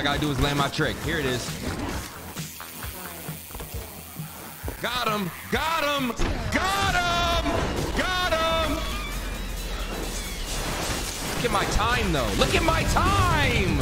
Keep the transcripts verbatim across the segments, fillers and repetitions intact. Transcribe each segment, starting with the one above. I gotta do is land my trick. Here it is. Got him, got him, got him, got him. Look at my time though. Look at my time.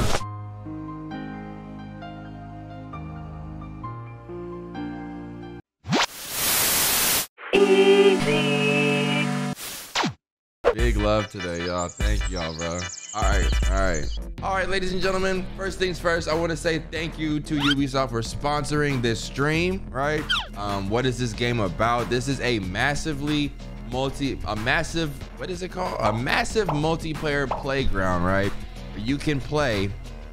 Big love today, y'all. Thank y'all, bro. All right, all right. All right, ladies and gentlemen, first things first, I want to say thank you to Ubisoft for sponsoring this stream, right? Um, what is this game about? This is a massively multi, a massive, what is it called? A massive multiplayer playground, right? Where you can play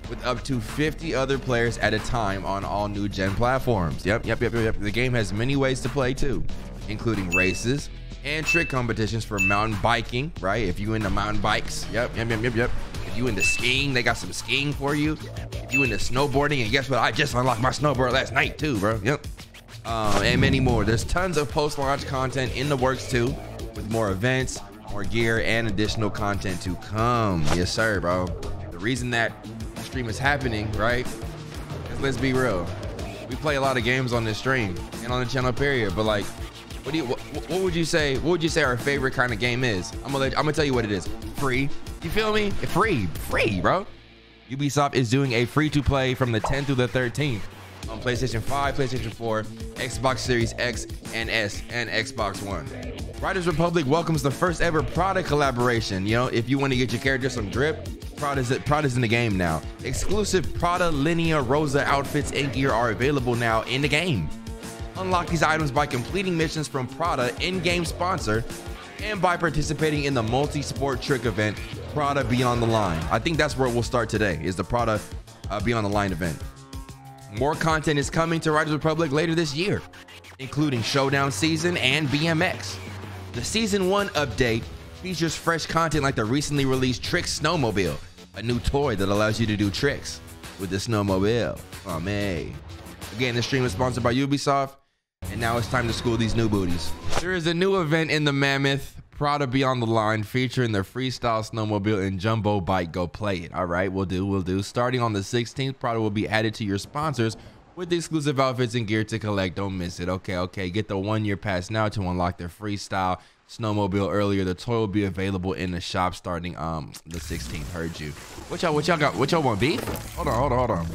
with up to fifty other players at a time on all new gen platforms. Yep, yep, yep, yep, yep. The game has many ways to play too, including races and trick competitions for mountain biking, right? If you into mountain bikes, yep, yep, yep, yep, yep. If you into skiing, they got some skiing for you. If you into snowboarding, and guess what? I just unlocked my snowboard last night too, bro, yep. Um, and many more. There's tons of post-launch content in the works too, with more events, more gear, and additional content to come. Yes, sir, bro. The reason that stream is happening, right, is, let's be real. We play a lot of games on this stream and on the channel, period, but like, What do you, what, what would you say? What would you say our favorite kind of game is? I'm gonna, let, I'm gonna tell you what it is. Free. You feel me? Free, free, bro. Ubisoft is doing a free-to-play from the tenth through the thirteenth on PlayStation five, PlayStation four, Xbox Series X and S, and Xbox One. Riders Republic welcomes the first-ever Prada collaboration. You know, if you want to get your character some drip, Prada's, Prada's in the game now. Exclusive Prada Linea Rosa outfits and gear are available now in the game. Unlock these items by completing missions from Prada in-game sponsor and by participating in the multi-sport trick event, Prada Beyond the Line. I think that's where we'll start today, is the Prada uh, Beyond the Line event. More content is coming to Riders Republic later this year, including Showdown Season and B M X. The Season one update features fresh content like the recently released Trick Snowmobile, a new toy that allows you to do tricks with the snowmobile. Oh, man. Again, this stream is sponsored by Ubisoft. And now it's time to school these new booties. There is a new event in the Mammoth, Prada Beyond the Line, featuring the freestyle snowmobile and jumbo bike. Go play it. All right, we'll do, we'll do. Starting on the sixteenth, Prada will be added to your sponsors with exclusive outfits and gear to collect. Don't miss it. Okay, okay. Get the one-year pass now to unlock their freestyle snowmobile earlier. The toy will be available in the shop starting um the sixteenth. Heard you. What y'all, what y'all got? What y'all want, B? Hold on, hold on, hold on.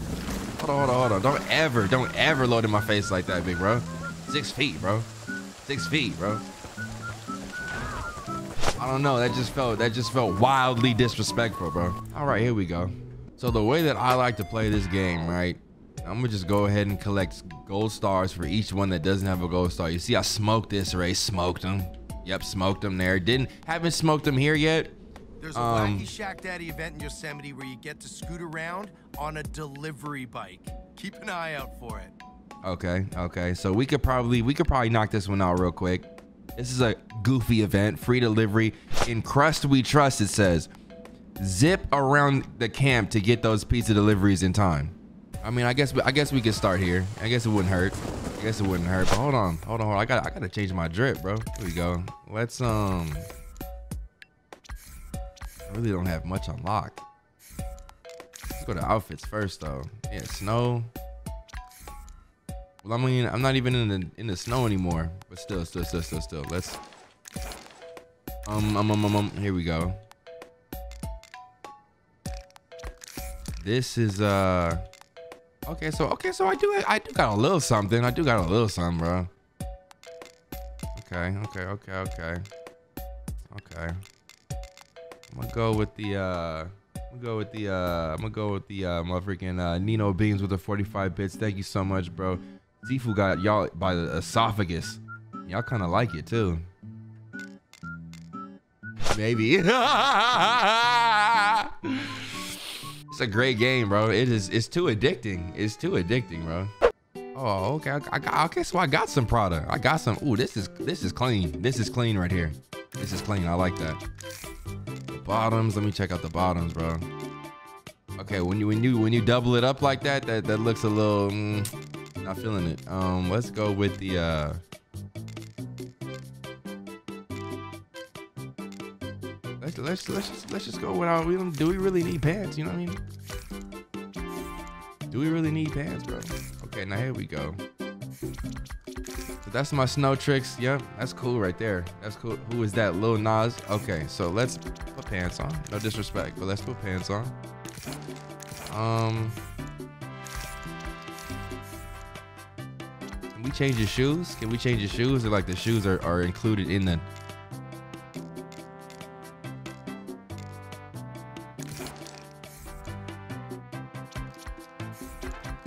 Hold on, hold on, hold on. Don't ever, don't ever load in my face like that, big bro. Six feet, bro. Six feet, bro. I don't know. That just felt that just felt wildly disrespectful, bro. All right, here we go. So the way that I like to play this game, right? I'm gonna just go ahead and collect gold stars for each one that doesn't have a gold star. You see, I smoked this race, smoked them. Yep, smoked them there. Didn't haven't smoked them here yet. There's a um, wacky Shack Daddy event in Yosemite where you get to scoot around on a delivery bike. Keep an eye out for it. Okay, okay, so we could probably we could probably knock this one out real quick. This is a goofy event, free delivery in Crust We Trust. It says zip around the camp to get those pizza deliveries in time. I mean, I guess I guess we could start here. I guess it wouldn't hurt. I guess it wouldn't hurt. But hold on, hold on, hold on. I got I gotta change my drip, bro. Here we go. Let's um. I really don't have much unlocked. Let's go to outfits first, though. Yeah, snow. Well, I mean, I'm not even in the in the snow anymore, but still, still, still, still, still. Let's. Um, um, um, um, um. Here we go. This is uh. Okay, so okay, so I do I do got a little something. I do got a little something, bro. Okay, okay, okay, okay, okay. I'm gonna go with the uh. I'm gonna go with the uh. I'm gonna go with the uh. My freaking uh, Nino Beans with the forty-five bits. Thank you so much, bro. Sifu got y'all by the esophagus. Y'all kind of like it too. Maybe. It's a great game, bro. It is. It's too addicting. It's too addicting, bro. Oh, okay. I got, okay. So I got some Prada. I got some. Ooh, this is this is clean. This is clean right here. This is clean. I like that. The bottoms. Let me check out the bottoms, bro. Okay. When you when you when you double it up like that, that that looks a little. Mm, Not feeling it. Um, let's go with the, uh, let's, let's, let's, just, let's just go without, we don't, do we really need pants? You know what I mean? Do we really need pants, bro? Okay, now here we go. So that's my snow tricks. Yep, that's cool right there. That's cool. Who is that? Lil Nas. Okay, so let's put pants on. No disrespect, but let's put pants on. Um, can we change your shoes? Can we change your shoes? Or like the shoes are, are included in the...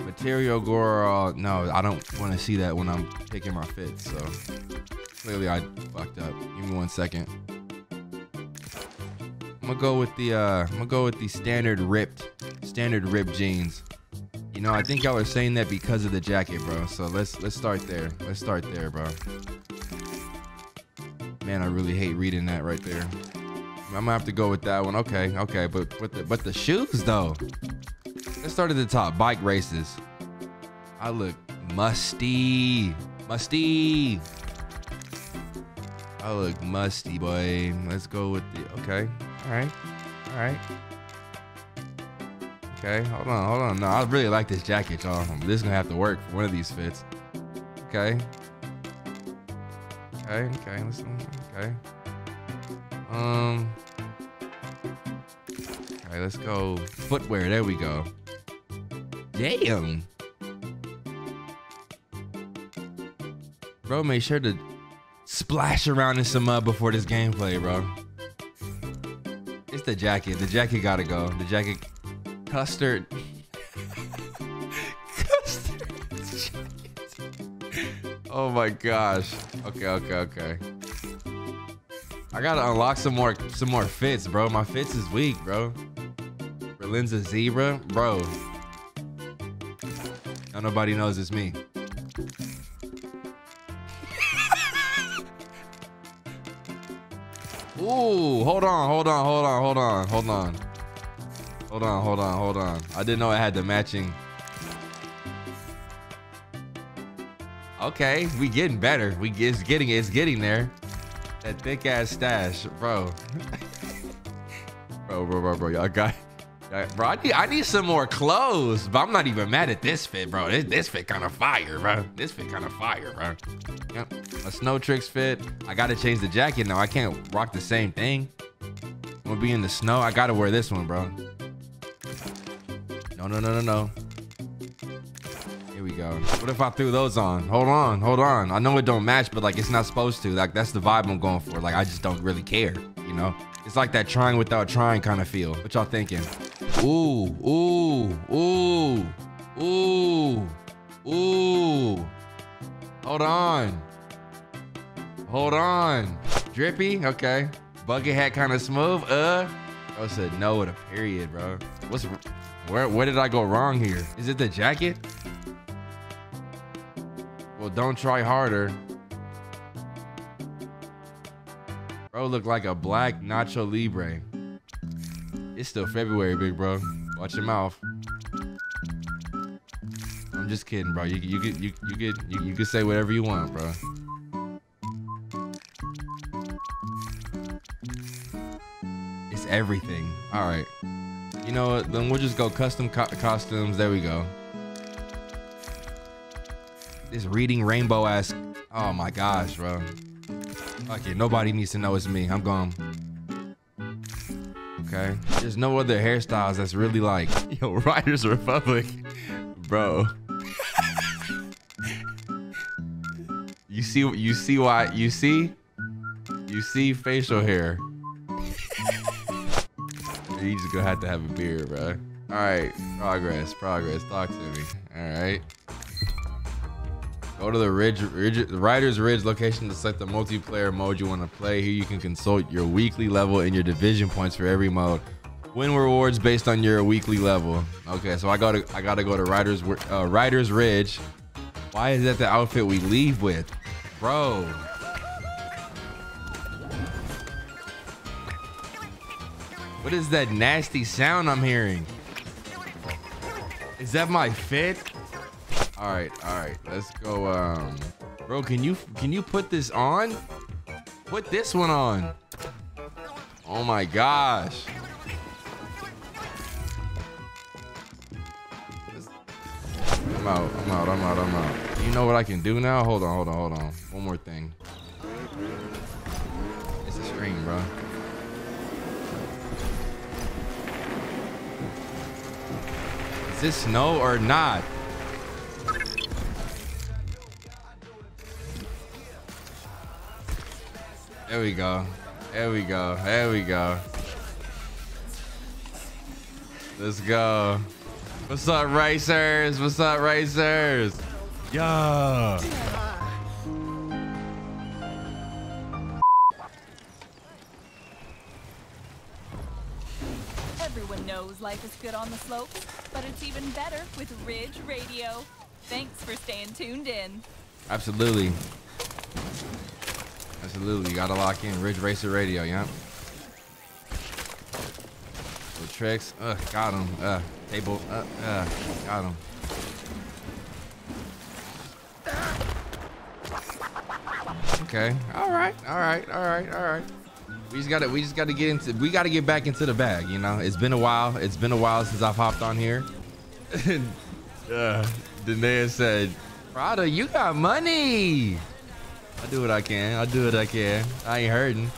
Material girl, no, I don't want to see that when I'm picking my fit, so clearly I fucked up. Give me one second. I'm gonna go with the, uh, I'm gonna go with the standard ripped, standard ripped jeans. You know, I think y'all are saying that because of the jacket, bro. So let's, let's start there. Let's start there, bro. Man, I really hate reading that right there. I'm gonna have to go with that one. Okay, okay, but, but the, but the shoes though. Let's start at the top. Bike races. I look musty. Musty. I look musty, boy. Let's go with the... Okay. All right. All right. Okay. Hold on. Hold on. No, I really like this jacket, y'all. This is going to have to work for one of these fits. Okay. Okay. Okay. Let's, okay. Um... All right, let's go footwear. There we go. Damn. Bro, make sure to splash around in some mud before this gameplay, bro. It's the jacket. The jacket gotta go. The jacket. Custard. Custard jacket. Oh my gosh. Okay, okay, okay. I gotta unlock some more, some more fits, bro. My fits is weak, bro. Berleezy zebra, bro. Now nobody knows it's me. Ooh, hold on, hold on, hold on, hold on, hold on, hold on, hold on, hold on. I didn't know I had the matching. Okay, we getting better. We it's getting it's getting there. That thick ass stash, bro. Bro, bro, bro, bro, y'all got. Bro, I need, I need some more clothes, but I'm not even mad at this fit, bro. This, this fit kind of fire, bro. This fit kind of fire, bro. Yep, a Snow Tricks fit. I gotta change the jacket now. I can't rock the same thing. I'm gonna be in the snow. I gotta wear this one, bro. No, no, no, no, no. Here we go. What if I threw those on? Hold on, hold on. I know it don't match, but like it's not supposed to. Like that's the vibe I'm going for. Like I just don't really care, you know? It's like that trying without trying kind of feel. What y'all thinking? Ooh, ooh, ooh, ooh, ooh. Hold on. Hold on. Drippy, okay. Bucket hat kind of smooth, uh. I said no with a period, bro. What's, where, where did I go wrong here? Is it the jacket? Well, don't try harder. Bro look like a black Nacho Libre. It's still February, big bro. Watch your mouth. I'm just kidding, bro. You you could you you could you, you could say whatever you want, bro. It's everything. All right. You know what? Then we'll just go custom co costumes. There we go. This reading rainbow ass. Oh my gosh, bro. Okay, nobody needs to know it's me. I'm gone. Okay. There's no other hairstyles that's really like, yo, Riders Republic, bro. You see, you see why, you see, you see facial hair. You just gonna have to have a beard, bro. All right, progress, progress. Talk to me. All right. Go to the Ridge, Ridge, Riders Ridge location to select the multiplayer mode you want to play. Here you can consult your weekly level and your division points for every mode. Win rewards based on your weekly level. Okay, so I gotta, I gotta go to Riders, uh, Riders Ridge. Why is that the outfit we leave with, bro? What is that nasty sound I'm hearing? Is that my fit? All right, all right, let's go. Um, bro, can you can you put this on? Put this one on. Oh my gosh. Let's, I'm out. I'm out. I'm out. I'm out. You know what I can do now? Hold on. Hold on. Hold on. One more thing. It's a screen, bro. Is this snow or not? There we go. There we go. There we go. Let's go. What's up, racers? What's up, racers? Yo. Everyone knows life is good on the slopes, but it's even better with Ridge Radio. Thanks for staying tuned in. Absolutely. Absolutely. You gotta lock in Ridge Racer Radio, yeah. Tricks. Uh, got him. Uh, table. Uh, uh, got him. Okay. All right. All right. All right. All right. We just gotta. We just gotta get into. We gotta get back into the bag. You know. It's been a while. It's been a while since I've hopped on here. uh, Danae said, "Prada, you got money." I do what I can. I do what I can. I ain't hurting.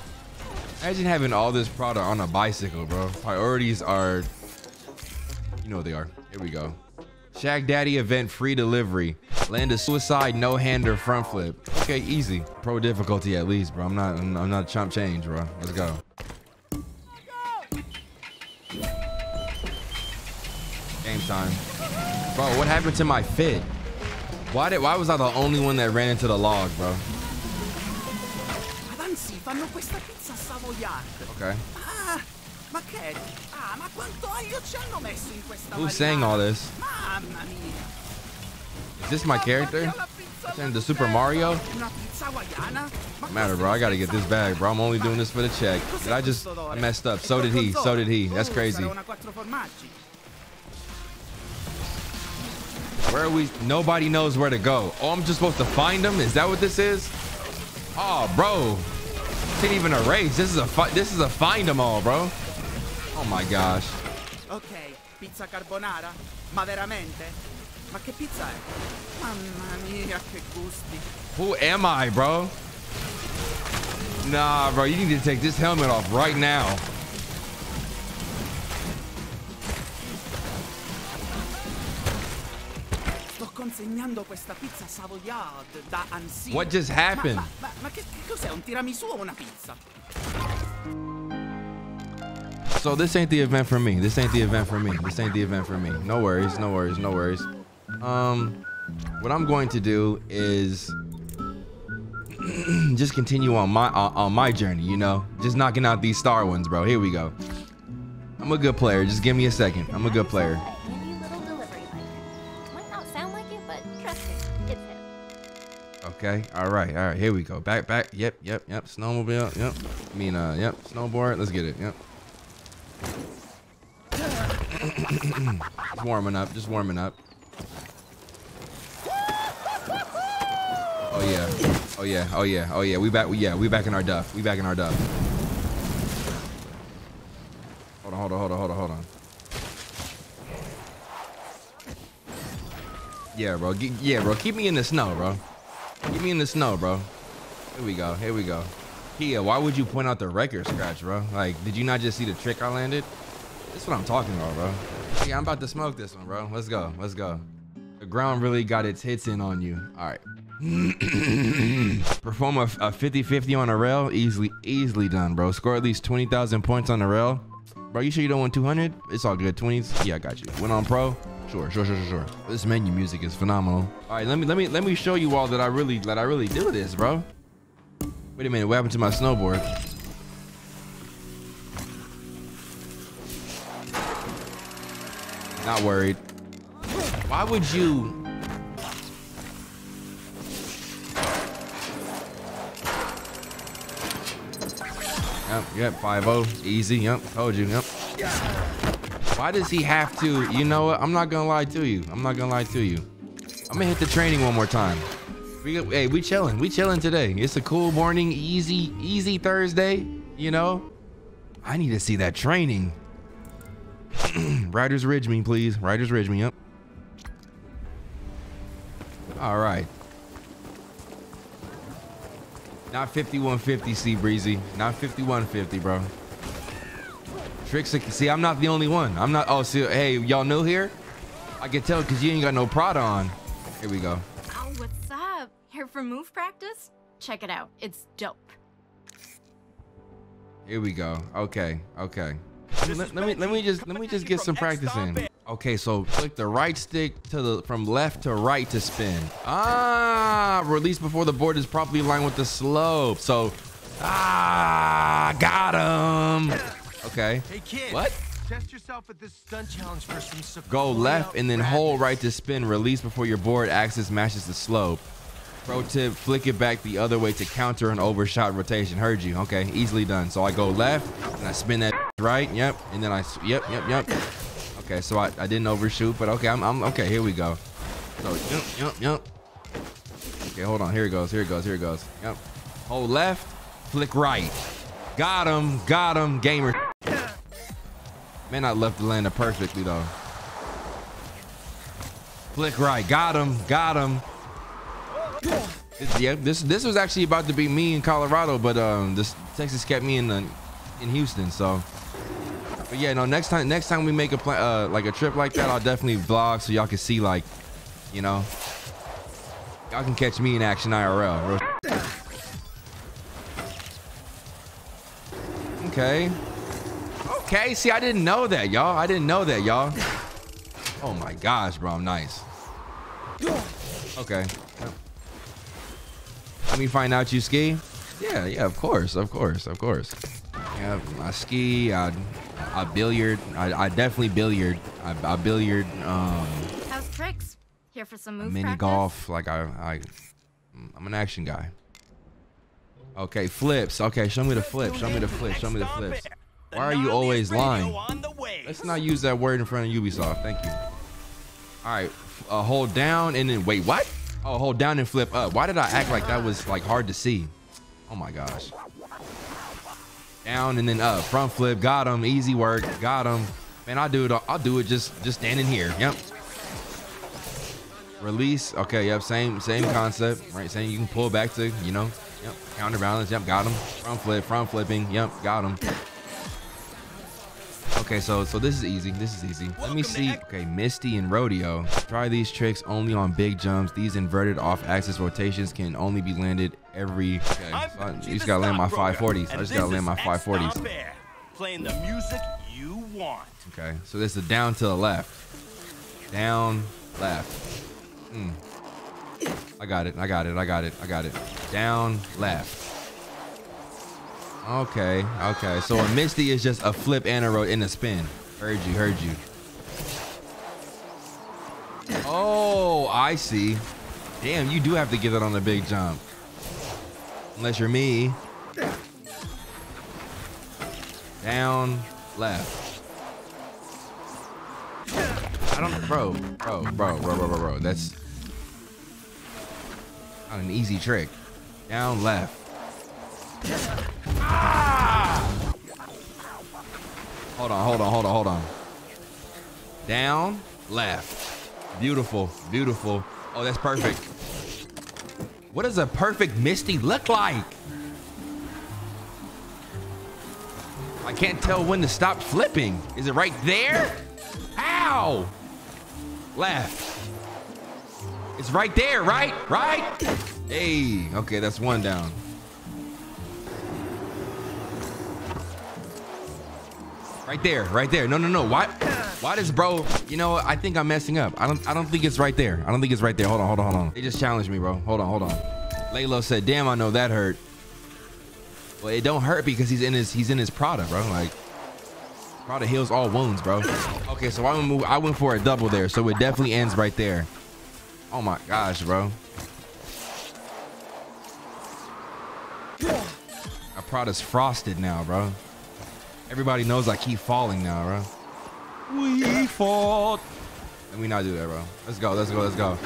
Imagine having all this product on a bicycle, bro. Priorities are, you know what they are. Here we go. Shack Daddy event, free delivery. Land a suicide, no hander, front flip. Okay, easy. Pro difficulty at least, bro. I'm not, I'm, I'm not chump change, bro. Let's go. Game time. Bro, what happened to my fit? Why did, why was I the only one that ran into the log, bro? Okay. Who's saying all this? Is this my character? The Super Mario? No matter, bro. I gotta get this bag, bro. I'm only doing this for the check. Did I just I messed up? So did he. So did he. That's crazy. Where are we? Nobody knows where to go. Oh, I'm just supposed to find him? Is that what this is? Oh, bro. This ain't even a race. This is a fi this is a find them all, bro. Oh my gosh. Okay, pizza carbonara, ma veramente? Ma che pizza è? Mamma mia, che gusti. Who am I, bro? Nah, bro, you need to take this helmet off right now. What just happened? So this ain't the event for me. This ain't the event for me. This ain't the event for me. No worries. No worries. No worries. Um, what I'm going to do is just continue on my on, on my journey. You know, just knocking out these star ones, bro. Here we go. I'm a good player. Just give me a second. I'm a good player. Okay. All right. All right. Here we go. Back, back. Yep. Yep. Yep. Snowmobile. Yep. I mean, uh, yep. Snowboard. Let's get it. Yep. Just warming up. Just warming up. Oh, yeah. Oh, yeah. Oh, yeah. Oh, yeah. We back. Yeah. We back in our duff. We back in our duff. Hold on. Hold on. Hold on. Hold on. Hold on. Yeah, bro. Yeah, bro. Keep me in the snow, bro. Get me in the snow, bro. Here we go. Here we go. Kia, why would you point out the record scratch, bro? Like, did you not just see the trick I landed? That's what I'm talking about, bro. Yeah, I'm about to smoke this one, bro. Let's go. Let's go. The ground really got its hits in on you. All right. Perform a fifty fifty on a rail. Easily, easily done, bro. Score at least twenty thousand points on a rail. Bro, you sure you don't want two hundred? It's all good. twenties? Yeah, I got you. Went on pro. Sure, sure, sure, sure. This menu music is phenomenal. All right, let me, let me, let me show you all that I really, that I really do this, bro. Wait a minute, what happened to my snowboard? Not worried. Why would you? Yep, yep, five oh, easy. Yep, told you. Yep. Why does he have to? You know what? I'm not gonna lie to you. I'm not gonna lie to you. I'm gonna hit the training one more time. We, hey, we chilling. We chilling today. It's a cool morning, easy, easy Thursday. You know, I need to see that training. Riders Ridge me, please. Riders Ridge me up. All right. Not fifty-one fifty, Sea Breezy. Not fifty-one fifty, bro. Tricks. See, I'm not the only one. I'm not. Oh, see, hey, y'all new here? I can tell because you ain't got no Prada on. Here we go. Oh, what's up? Here for move practice? Check it out. It's dope. Here we go. Okay. Okay. Let, let me let me just let me just get some practice in. Okay, so click the right stick to the from left to right to spin. Ah, release before the board is properly aligned with the slope. So, ah, got him. Okay. Hey kid, what? Test yourself at this stunt challenge first from go left and then hold right to spin. Release before your board axis matches the slope. Pro tip, flick it back the other way to counter an overshot rotation. Heard you. Okay, easily done. So I go left and I spin that right. Yep. And then I, yep, yep, yep. Okay, so I, I didn't overshoot, but okay, I'm, I'm okay. Here we go. So yep, yep, yep. Okay, hold on. Here it goes. Here it goes. Here it goes. Yep. Hold left, flick right. Got him. Got him. Gamer. Man, I left the lander perfectly though. Flick right. Got him. Got him. This, yeah, this this was actually about to be me in Colorado, but um, this Texas kept me in the in Houston. So, but yeah, no. Next time, next time we make a plan, uh, like a trip like that, I'll definitely vlog so y'all can see, like, you know, y'all can catch me in action I R L. Okay, okay. See, I didn't know that, y'all. I didn't know that, y'all. Oh my gosh, bro, I'm nice. Okay. Let me find out you ski. Yeah, yeah, of course, of course, of course. Yeah, I ski, I, I billiard, I, I definitely billiard. I, I billiard. Um, How's tricks? Here for some move mini practice? Golf. Like I, I, I'm an action guy. Okay, flips. Okay, show me the flip. Show me the flip. Show me the flips. Why are you always lying? Let's not use that word in front of Ubisoft. Thank you. All right, uh, hold down and then wait. What? Oh, hold down and flip up. Why did I act like that was like hard to see? Oh my gosh. Down and then up. Front flip. Got him. Easy work. Got him. Man, I'll do it. I'll do it just just standing here. Yep. Release. Okay. Yep. Same same concept. Right. Same. You can pull back to, you know. Yep. Counterbalance. Yep. Got him. Front flip. Front flipping. Yep. Got him. Okay, so so this is easy. This is easy. Let me see. Okay, Misty and Rodeo. Try these tricks only on big jumps. These inverted off-axis rotations can only be landed every. Okay, so I, you just gotta land my five forties. I just gotta land my five forties. Playing the music you want. Okay, so this is down to the left. Down, left. Mm. I got it. I got it. I got it. I got it. Down, left. Okay, okay. So a Misty is just a flip and a roll in a spin. Heard you, heard you. Oh, I see. Damn, you do have to get that on the big jump. Unless you're me. Down, left. I don't know, bro, bro, bro, bro, bro, bro, bro. That's not an easy trick. Down, left. Ah! Hold on, hold on, hold on, hold on. Down, left. Beautiful, beautiful. Oh, that's perfect. What does a perfect Misty look like? I can't tell when to stop flipping. Is it right there? Ow! Left. It's right there, right? Right? Hey, okay, that's one down. Right there, right there. No, no, no. Why? Why does bro? You know, I think I'm messing up. I don't. I don't think it's right there. I don't think it's right there. Hold on, hold on, hold on. They just challenged me, bro. Hold on, hold on. Laylo said, "Damn, I know that hurt." Well, it don't hurt because he's in his. He's in his Prada, bro. Like Prada heals all wounds, bro. Okay, so I went. Move, I went for a double there, so it definitely ends right there. Oh my gosh, bro. My Prada's frosted now, bro. Everybody knows I keep falling now, bro. We fall. Let me not do that, bro. Let's go, let's go, let's go.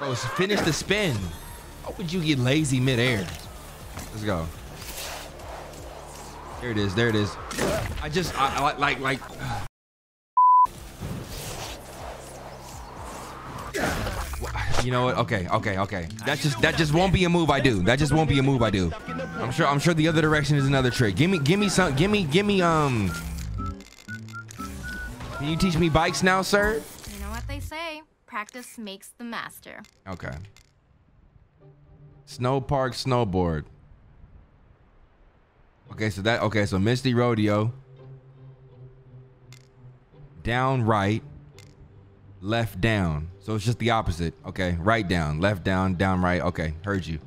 Bro, finish the spin. How would you get lazy midair? Let's go. There it is, there it is. I just, I, I like, like. You know what? Okay, okay, okay. That just that just won't be a move I do. That just won't be a move I do. I'm sure I'm sure the other direction is another trick. Give me give me some give me give me um Can you teach me bikes now, sir? You know what they say. Practice makes the master. Okay. Snow park snowboard. Okay, so that okay, so Misty Rodeo. Down right. Left down. So it's just the opposite. Okay, right down, left down, down right. Okay, heard you.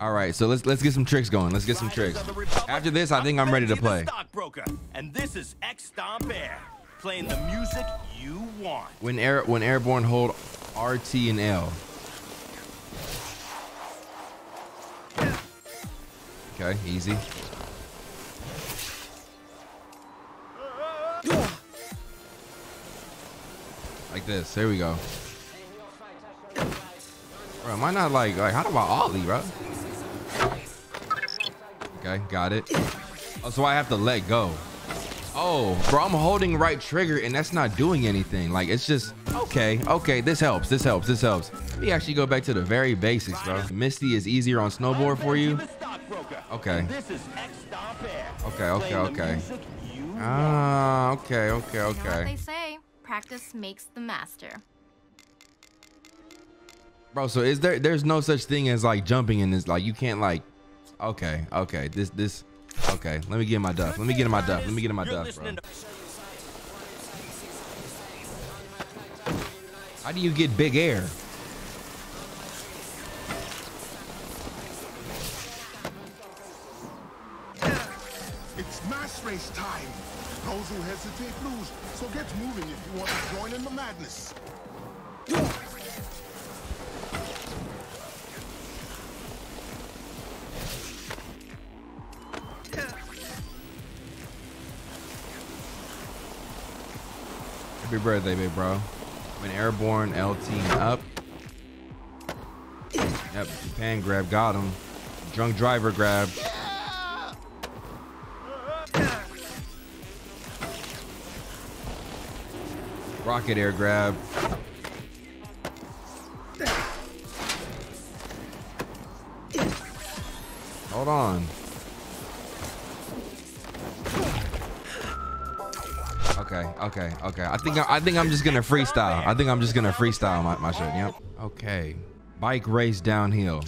All right, so let's let's get some tricks going. Let's get some tricks. After this, I think I'm ready to play. And this is X Stomp Air, playing the music you want. When air when airborne, hold R T and L. Okay, easy. Like this. There we go. Bro, am I not like, like how do I ollie, bro? Okay, got it. Oh, so I have to let go. Oh, bro, I'm holding right trigger and that's not doing anything. Like, it's just, okay, okay, this helps, this helps, this helps. Let me actually go back to the very basics, bro. Misty is easier on snowboard for you. Okay. Okay, okay, okay. Ah, okay, okay, okay. Practice makes the master. Bro, so is there there's no such thing as like jumping in this, like you can't like okay, okay, this this okay, let me get in my duff. Let me get in my duff. Let me get in my duff, bro. How do you get big air? It's mass race time. Those who hesitate lose, so get moving if you want to join in the madness. Happy birthday, big bro. When airborne, L T up. Yep, Japan grab, got him. Drunk driver grab. Rocket air grab. Hold on. Okay, okay, okay. I think I, I think I'm just gonna freestyle. I think I'm just gonna freestyle my, my shit. Yep. Okay. Bike race downhill.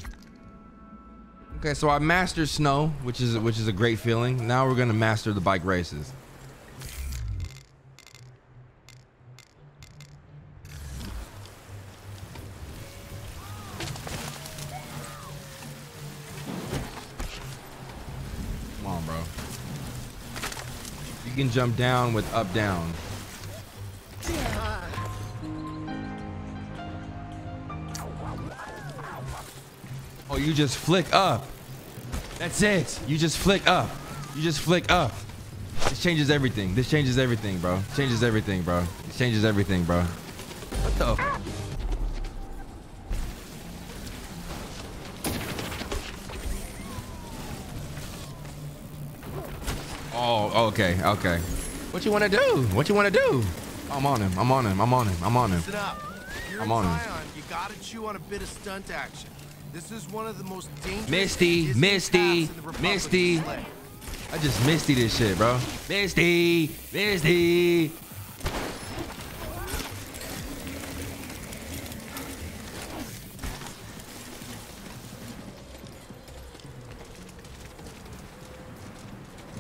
Okay, so I mastered snow, which is which is a great feeling. Now we're gonna master the bike races. You can jump down with up down. Oh, you just flick up. That's it. You just flick up. You just flick up. This changes everything. This changes everything, bro. Changes everything, bro. This changes everything, bro. What the f- Oh, okay, okay. What you want to do? What you want to do? I'm on him. I'm on him. I'm on him. I'm on him. I'm on him. You got to chew on a bit of stunt action. This is one of the most dangerous. Misty, Misty, Misty. I just Misty this shit, bro. Misty, Misty.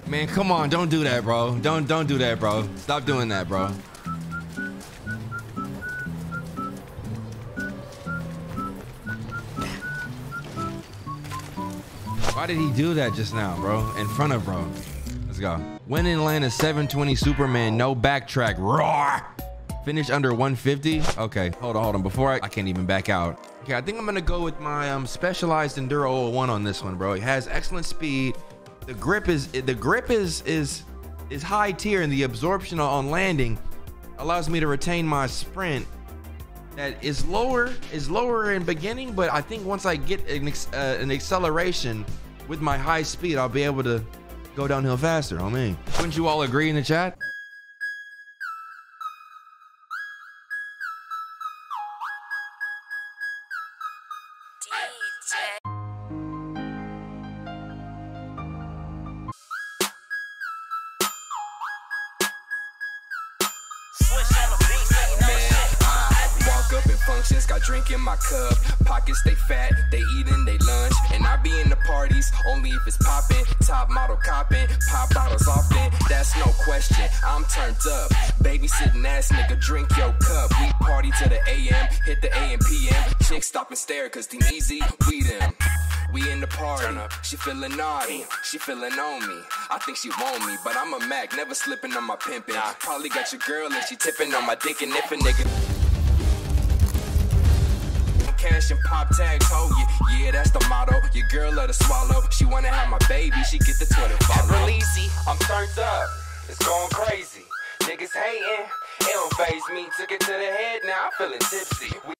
Man, come on, don't do that, bro. Don't don't do that, bro. Stop doing that, bro. Why did he do that just now, bro? In front of bro. Let's go. Win in land of seven twenty Superman, no backtrack. Roar! Finish under one fifty. Okay, hold on, hold on. Before I, I can't even back out. Okay, I think I'm gonna go with my um specialized Enduro oh one on this one, bro. It has excellent speed. The grip is the grip is is is high tier, and the absorption on landing allows me to retain my sprint. That is lower is lower in beginning, but I think once I get an, uh, an acceleration with my high speed, I'll be able to go downhill faster. I mean, wouldn't you all agree in the chat? Functions, got drink in my cup, pockets they fat, they eating they lunch, and I be in the parties, only if it's poppin', top model coppin', pop bottles often, that's no question, I'm turned up, babysitting ass nigga, drink your cup, we party till the A M, hit the A M P M, chicks stop and stare, cause Team Easy, we them. We in the party, she feelin' naughty, she feelin' on me, I think she want me, but I'm a Mac, never slippin' on my pimpin', I probably got your girl and she tippin' on my dick, and if a nigga cash and pop tags, ho, yeah, yeah, that's the motto. Your girl let her swallow. She wanna have my baby, she get the Twitter follow. Berleezy, I'm turned up, it's going crazy. Niggas hating, it don't faze me. Took it to the head, now I'm feeling tipsy. We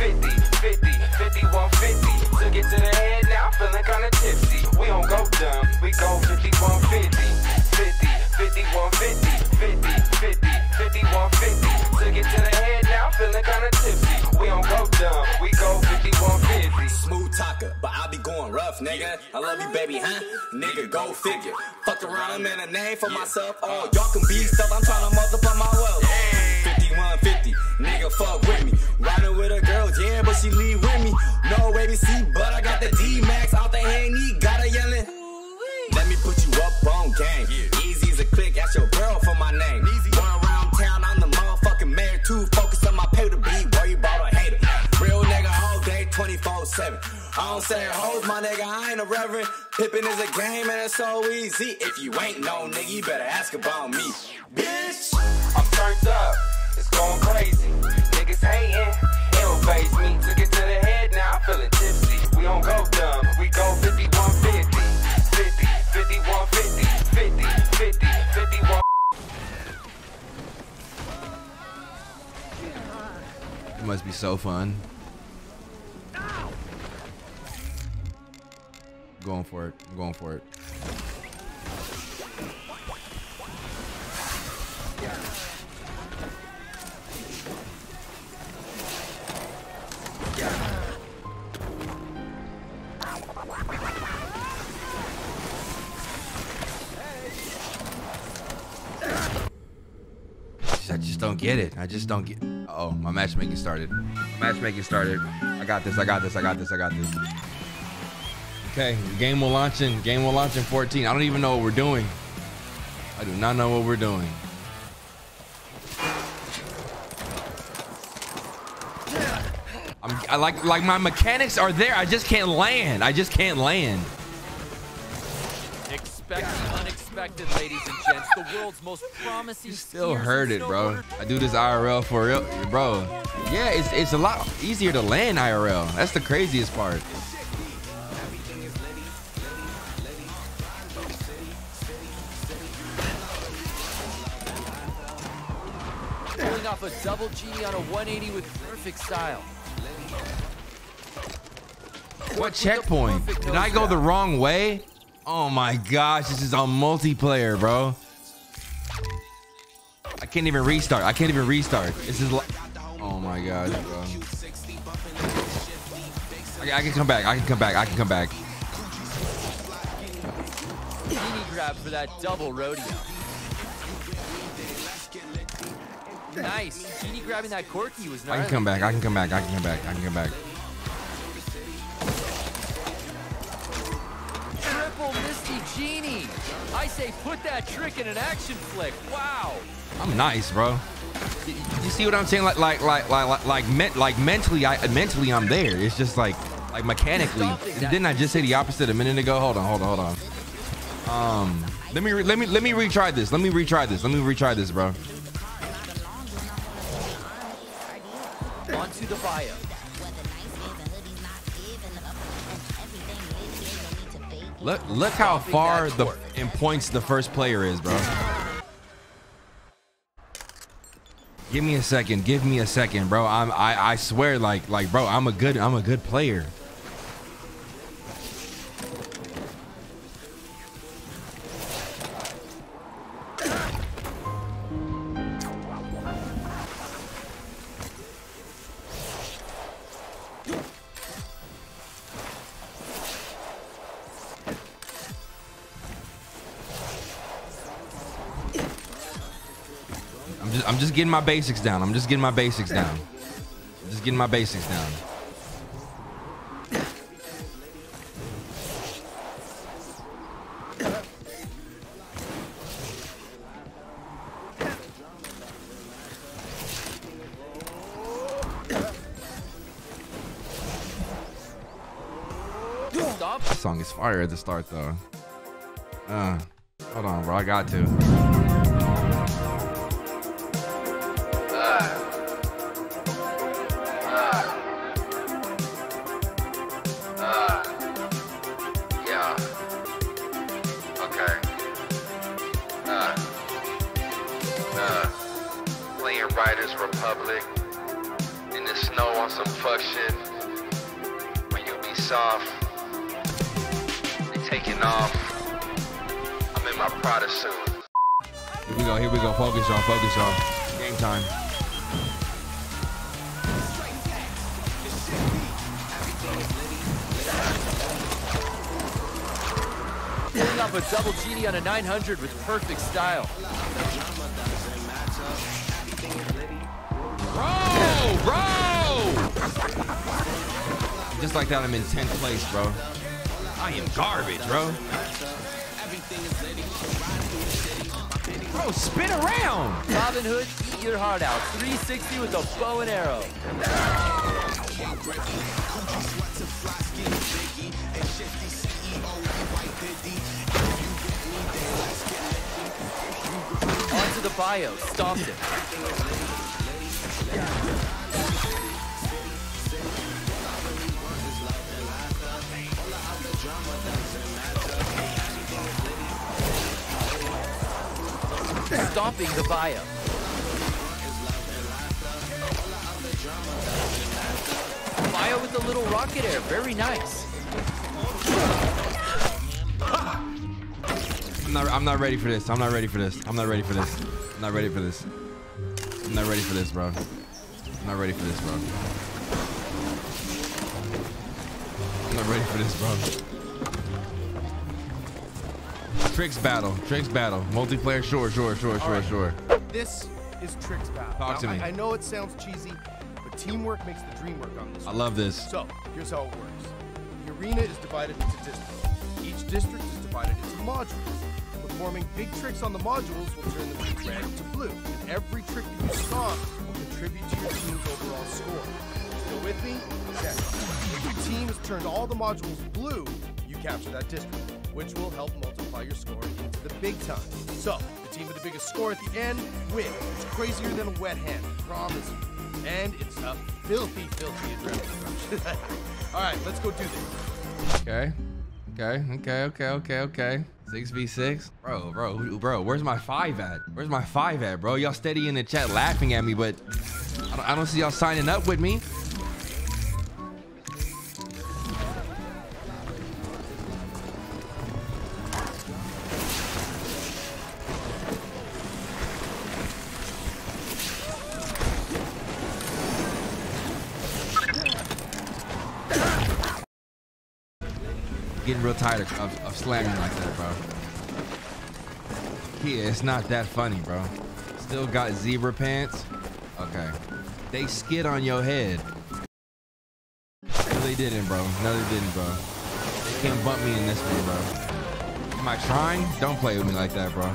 fifty, fifty, fifty-one fifty. Took it to the head, now I'm feeling kinda tipsy. We don't go dumb, we go fifty-one fifty, fifty, fifty-one fifty, fifty, fifty, fifty-one fifty. Took it to the head, now I'm feeling kinda tipsy. We don't go dumb, we go fifty-one fifty. Smooth talker, but I be going rough, nigga. I love you, baby, huh? Nigga, go figure. Fuck around, I'm in a name for myself. Oh, y'all can be stuff, I'm tryna multiply my wealth. fifty-one fifty, nigga, fuck with me. Riding with a girl, yeah, but she leave with me. No A B C, but I got the D-Max out the handy, got her yelling. Let me put you up on game. Easy as a click, ask your girl for my name. Run around town, I'm the motherfucking mayor too. Focus on my pay to be, boy, you bought a hater. Real nigga all day, twenty-four seven. I don't say hoes, my nigga, I ain't a reverend. Pippin' is a game and it's so easy. If you ain't no nigga, you better ask about me. Bitch, I'm turned up. It's going crazy, niggas hating, it don't faze me. Took it to the head, now I'm feeling tipsy. We don't go dumb, we go fifty-one fifty, fifty, fifty-one fifty, fifty, fifty-one. It must be so fun. Ow. Going for it, I'm going for it. I just don't get it. I just don't get. Uh oh, my matchmaking started. My matchmaking started. I got this. I got this. I got this. I got this. Okay, game will launch in. Game will launch in fourteen. I don't even know what we're doing. I do not know what we're doing. I'm, I like like my mechanics are there. I just can't land. I just can't land. Expect the unexpected, ladies and gents. The world's most promising. You still heard it, bro. I do this I R L for real, bro. Yeah, it's it's a lot easier to land I R L. That's the craziest part. Pulling off a double G on a one eighty with perfect style. What checkpoint? Did I go the wrong way? Oh my gosh, this is on multiplayer, bro. I can't even restart. I can't even restart. This is like, oh my gosh, bro. I, I can come back. I can come back. I can come back. Mini grab for that double rodeo. Nice. Genie grabbing that corky was nice. I can come back. I can come back. I can come back. I can come back. Triple Misty Genie. I say put that trick in an action flick. Wow. I'm nice, bro. You, you see what I'm saying? Like, like, like, like, like, like, like mentally, I mentally, I'm there. It's just like, like mechanically. Didn't I just say the opposite a minute ago? Hold on, hold on, hold on. Um, let me, re let me, let me retry this. Let me retry this. Let me retry this, bro. Onto the bio. Look, look how far the in points the first player is, bro. Give me a second. Give me a second, bro. I'm I I swear, like like bro, I'm a good I'm a good player. just, I'm just getting my basics down. I'm just getting my basics down. I'm just getting my basics down. This song is fire at the start, though. Uh, hold on, bro. I got to. Yeah. Okay. Uh. Uh. Playing Riders Republic in the snow on some fuck shit. When you be soft. Taking off. I'm in my Prada suit. Here we go, here we go. Focus on, focus on. Game time. Pulling up a double G D on a nine hundred with perfect style. Bro, bro! Just like that, I'm in tenth place, bro. I am garbage, bro. Bro, spin around. Robin Hood, eat your heart out. three sixty with a bow and arrow. Onto the bio. Stomped it. Stomping the bio. Bio with a little rocket air, very nice. I'm not, I'm not ready for this. I'm not ready for this. I'm not ready for this. I'm not ready for this. I'm not ready for this, bro. I'm not ready for this, bro. I'm not ready for this, bro. Tricks battle, tricks battle, multiplayer, sure, sure, sure, sure, right. sure. This is tricks battle. Talk to now, me. I, I know it sounds cheesy, but teamwork makes the dream work on this. I one. love this. So, here's how it works. The arena is divided into districts. Each district is divided into modules. Performing big tricks on the modules will turn them from red to blue. And every trick that you saw will contribute to your team's overall score. Still with me? Yes. If your team has turned all the modules blue, you capture that district, which will help multiply your score into the big time. So, the team with the biggest score at the end wins. It's crazier than a wet hand, I promise you. And it's a filthy, filthy adrenaline rush. All right, let's go do this. Okay, okay, okay, okay, okay, okay. six v six, bro, bro, bro, where's my five at? Where's my five at, bro? Y'all steady in the chat laughing at me, but I don't, I don't see y'all signing up with me. Getting real tired of, of, of slamming like that, bro. Yeah, it's not that funny, bro. Still got zebra pants. Okay. They skid on your head. No, they didn't, bro. No, they didn't, bro. They can't bump me in this one, bro. Am I trying? Don't play with me like that, bro.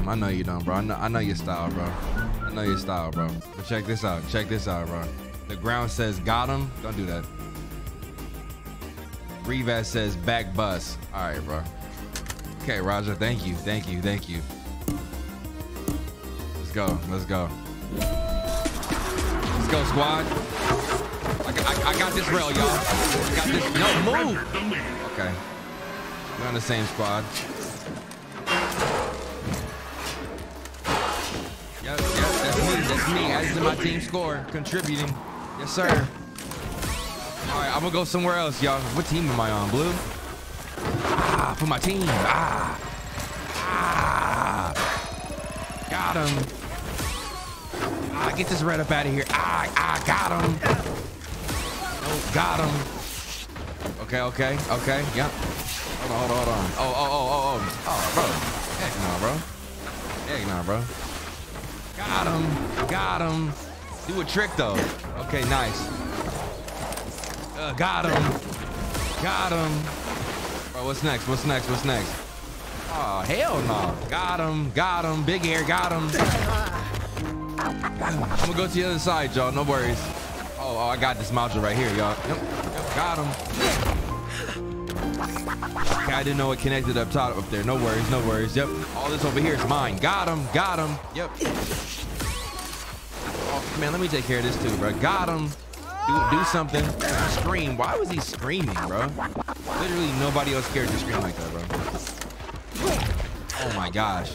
I know you don't, bro. I know, I know your style, bro. I know your style, bro. But check this out. Check this out, bro. The ground says got him. Don't do that. Revas says back bus. All right, bro. Okay, Roger. Thank you. Thank you. Thank you. Let's go. Let's go. Let's go, squad. I, I, I got this rail, y'all. I got this. No, move. Okay. We're on the same squad. Yes, yes, that's me, that's me. That's in my team score, contributing. Yes, sir. All right, I'm gonna go somewhere else, y'all. What team am I on, Blue? Ah, for my team. Ah. Ah! Got him. Ah, get this red up out of here. Ah, ah, got him. Oh, got him. Okay, okay, okay, yep. Hold on, hold on, hold on. Oh, oh, oh, oh, oh. Oh, bro. Heck no, bro. Heck no, bro. Got him. Got him. Do a trick, though. Okay, nice. Uh, got him. Got him. Bro, what's next? What's next? What's next? Oh, hell no. Got him. Got him. Big air. Got him. I'm gonna go to the other side, y'all. No worries. Oh, oh, I got this module right here, y'all. Yep. Yep. Got him. Okay, I didn't know it connected up top up there. No worries, no worries. Yep. All this over here is mine. Got him, got him. Yep. Oh, man, let me take care of this too, bro. Got him. Do, do something. Scream. Why was he screaming, bro? Literally nobody else cared to scream like that, bro. Oh my gosh.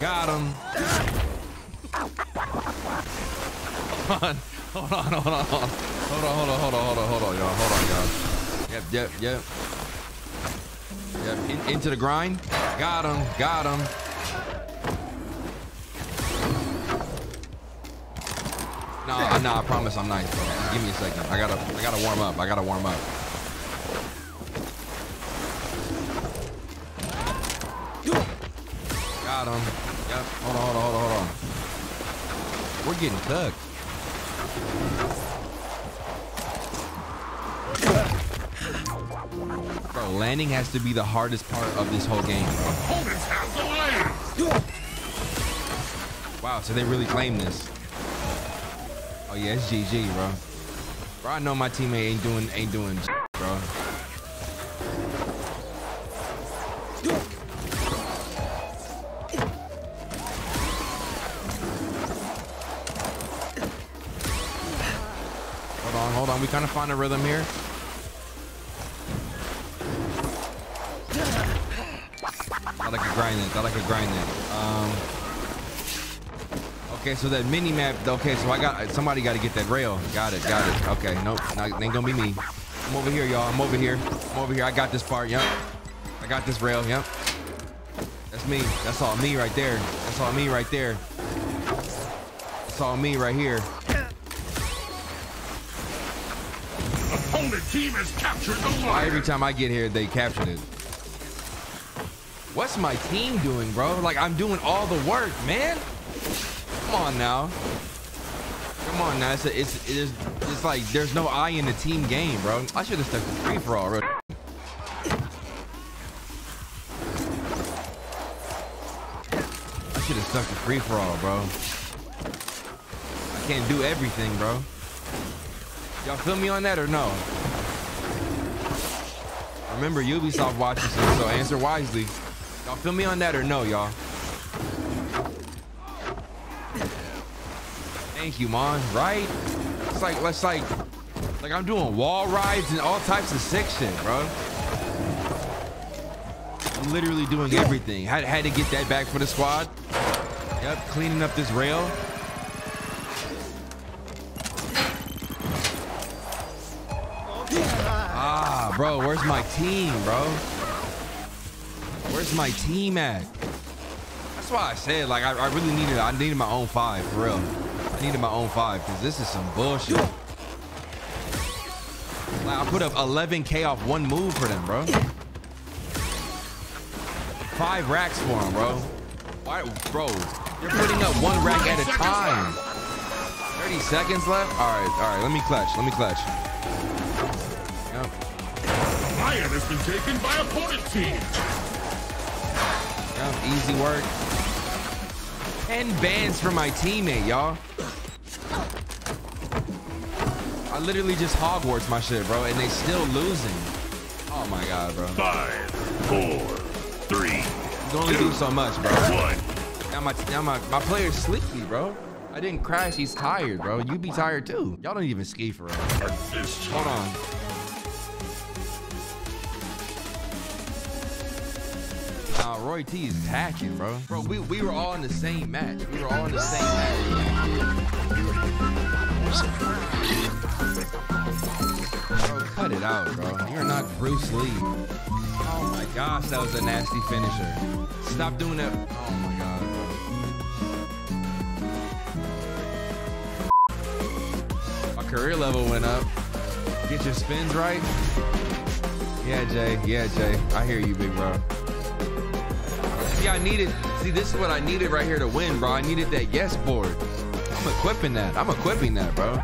Got him. Hold on, hold on, hold on, hold on. Hold on, hold on, hold on, hold on, hold on, y'all. Hold on, y'all. Yep, yep, yep. Yep, in, into the grind. Got him, got him. Nah, nah, I promise I'm nice, bro. Just give me a second. I gotta, I gotta warm up. I gotta warm up. Got him. Yep. Hold on, hold on, hold on, hold on. We're getting cooked. Bro, landing has to be the hardest part of this whole game. Opponents have the land. Wow, so they really claim this. Oh yeah, it's G G, bro. Bro, I know my teammate ain't doing ain't doing shit, bro. Hold on, hold on. We kind of find a rhythm here. Thought I could grind it. Thought I could grind it. Um, okay, so that mini map. Okay, so I got somebody got to get that rail. Got it. Got it. Okay. Nope. Not, ain't gonna be me. I'm over here, y'all. I'm over here. I'm over here. I got this part. Yep. I got this rail. Yep. That's me. That's all me right there. That's all me right there. That's all me right here. Opponent team has captured the wire. Every time I get here, they captured it. What's my team doing, bro? Like, I'm doing all the work, man. Come on now. Come on now. It's a, it's, it is, it's like there's no I in the team game, bro. I should have stuck to free for all, bro. I should have stuck to free for all, bro. I can't do everything, bro. Y'all feel me on that or no? Remember, Ubisoft watches this, so answer wisely. Y'all feel me on that or no, y'all? Thank you, man. Right? It's like, let's like, like I'm doing wall rides and all types of sick shit, bro. I'm literally doing everything. Had, had to get that back for the squad. Yep, cleaning up this rail. Ah, bro, where's my team, bro? Where's my team at? That's why I said, like, I, I really needed, I needed my own five, for real. I needed my own five, because this is some bullshit. Like, I put up eleven K off one move for them, bro. Five racks for them, bro. Why, bro, you're putting up one rack at a time. thirty seconds left? All right, all right, let me clutch, let me clutch. Yep. Lion has been taken by opponent team. Yep, easy work. ten bans for my teammate, y'all. I literally just Hogwarts my shit, bro, and they still losing. Oh my god, bro. Five, four, three. You can only two, do so much, bro. One. Now my now my my player's sleepy, bro. I didn't crash. He's tired, bro. You be tired too. Y'all don't even ski for real. Hold on. Nah, Roy T is hacking, bro. Bro, we, we were all in the same match. We were all in the same match. Bro. Cut it out, bro. You're not Bruce Lee. Oh my gosh, that was a nasty finisher. Stop doing that. Oh my god, bro. My career level went up. Get your spins right. Yeah, Jay. Yeah, Jay. I hear you, big bro. See, I needed. See, this is what I needed right here to win, bro. I needed that yes board. I'm equipping that. I'm equipping that, bro.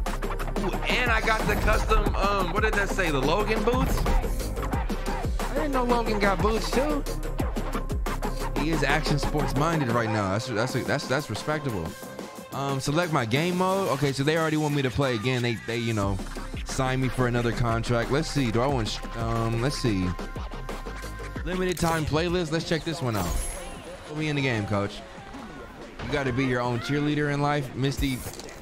Ooh, and I got the custom, um, what did that say? The Logan boots? I didn't know Logan got boots too. He is action sports minded right now. That's that's that's that's respectable. Um, select my game mode. Okay, so they already want me to play again. They they you know sign me for another contract. Let's see. Do I want? Um, let's see. Limited time playlist. Let's check this one out. Put me in the game, coach. You got to be your own cheerleader in life. Misty,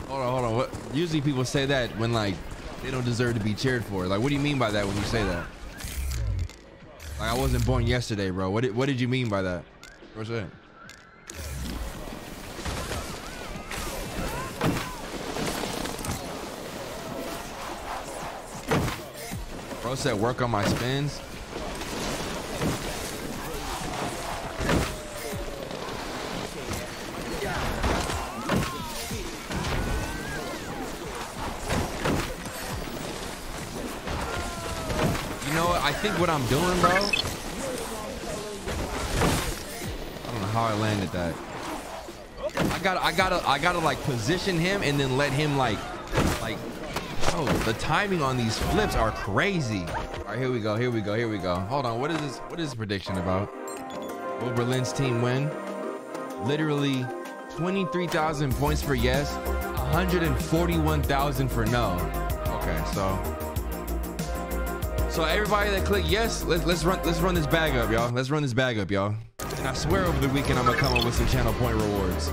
hold on, hold on. What, usually people say that when, like, they don't deserve to be cheered for. Like, what do you mean by that when you say that? Like, I wasn't born yesterday, bro. What did, what did you mean by that? What's that? Bro said work on my spins. I think what I'm doing, bro. I don't know how I landed that. I gotta, I gotta, I gotta like position him and then let him like, like, oh, the timing on these flips are crazy. All right, here we go, here we go, here we go. Hold on, what is this? What is this prediction about? Will Berlin's team win? Literally twenty-three thousand points for yes, one hundred forty-one thousand for no. Okay, so. So everybody that clicked yes, let's let's run let's run this bag up, y'all. Let's run this bag up, y'all. And I swear over the weekend I'm gonna come up with some channel point rewards.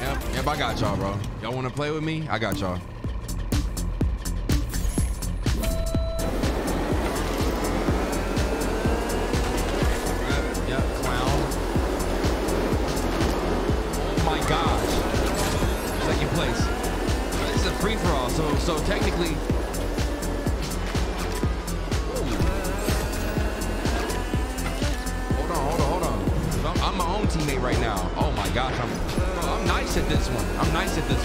Yep, yep, I got y'all, bro. Y'all wanna play with me? I got y'all. Yep, clown. Oh my gosh. Second place. This is a free-for-all, so so technically. Teammate right now. Oh my gosh, I'm bro, I'm nice at this one. I'm nice at this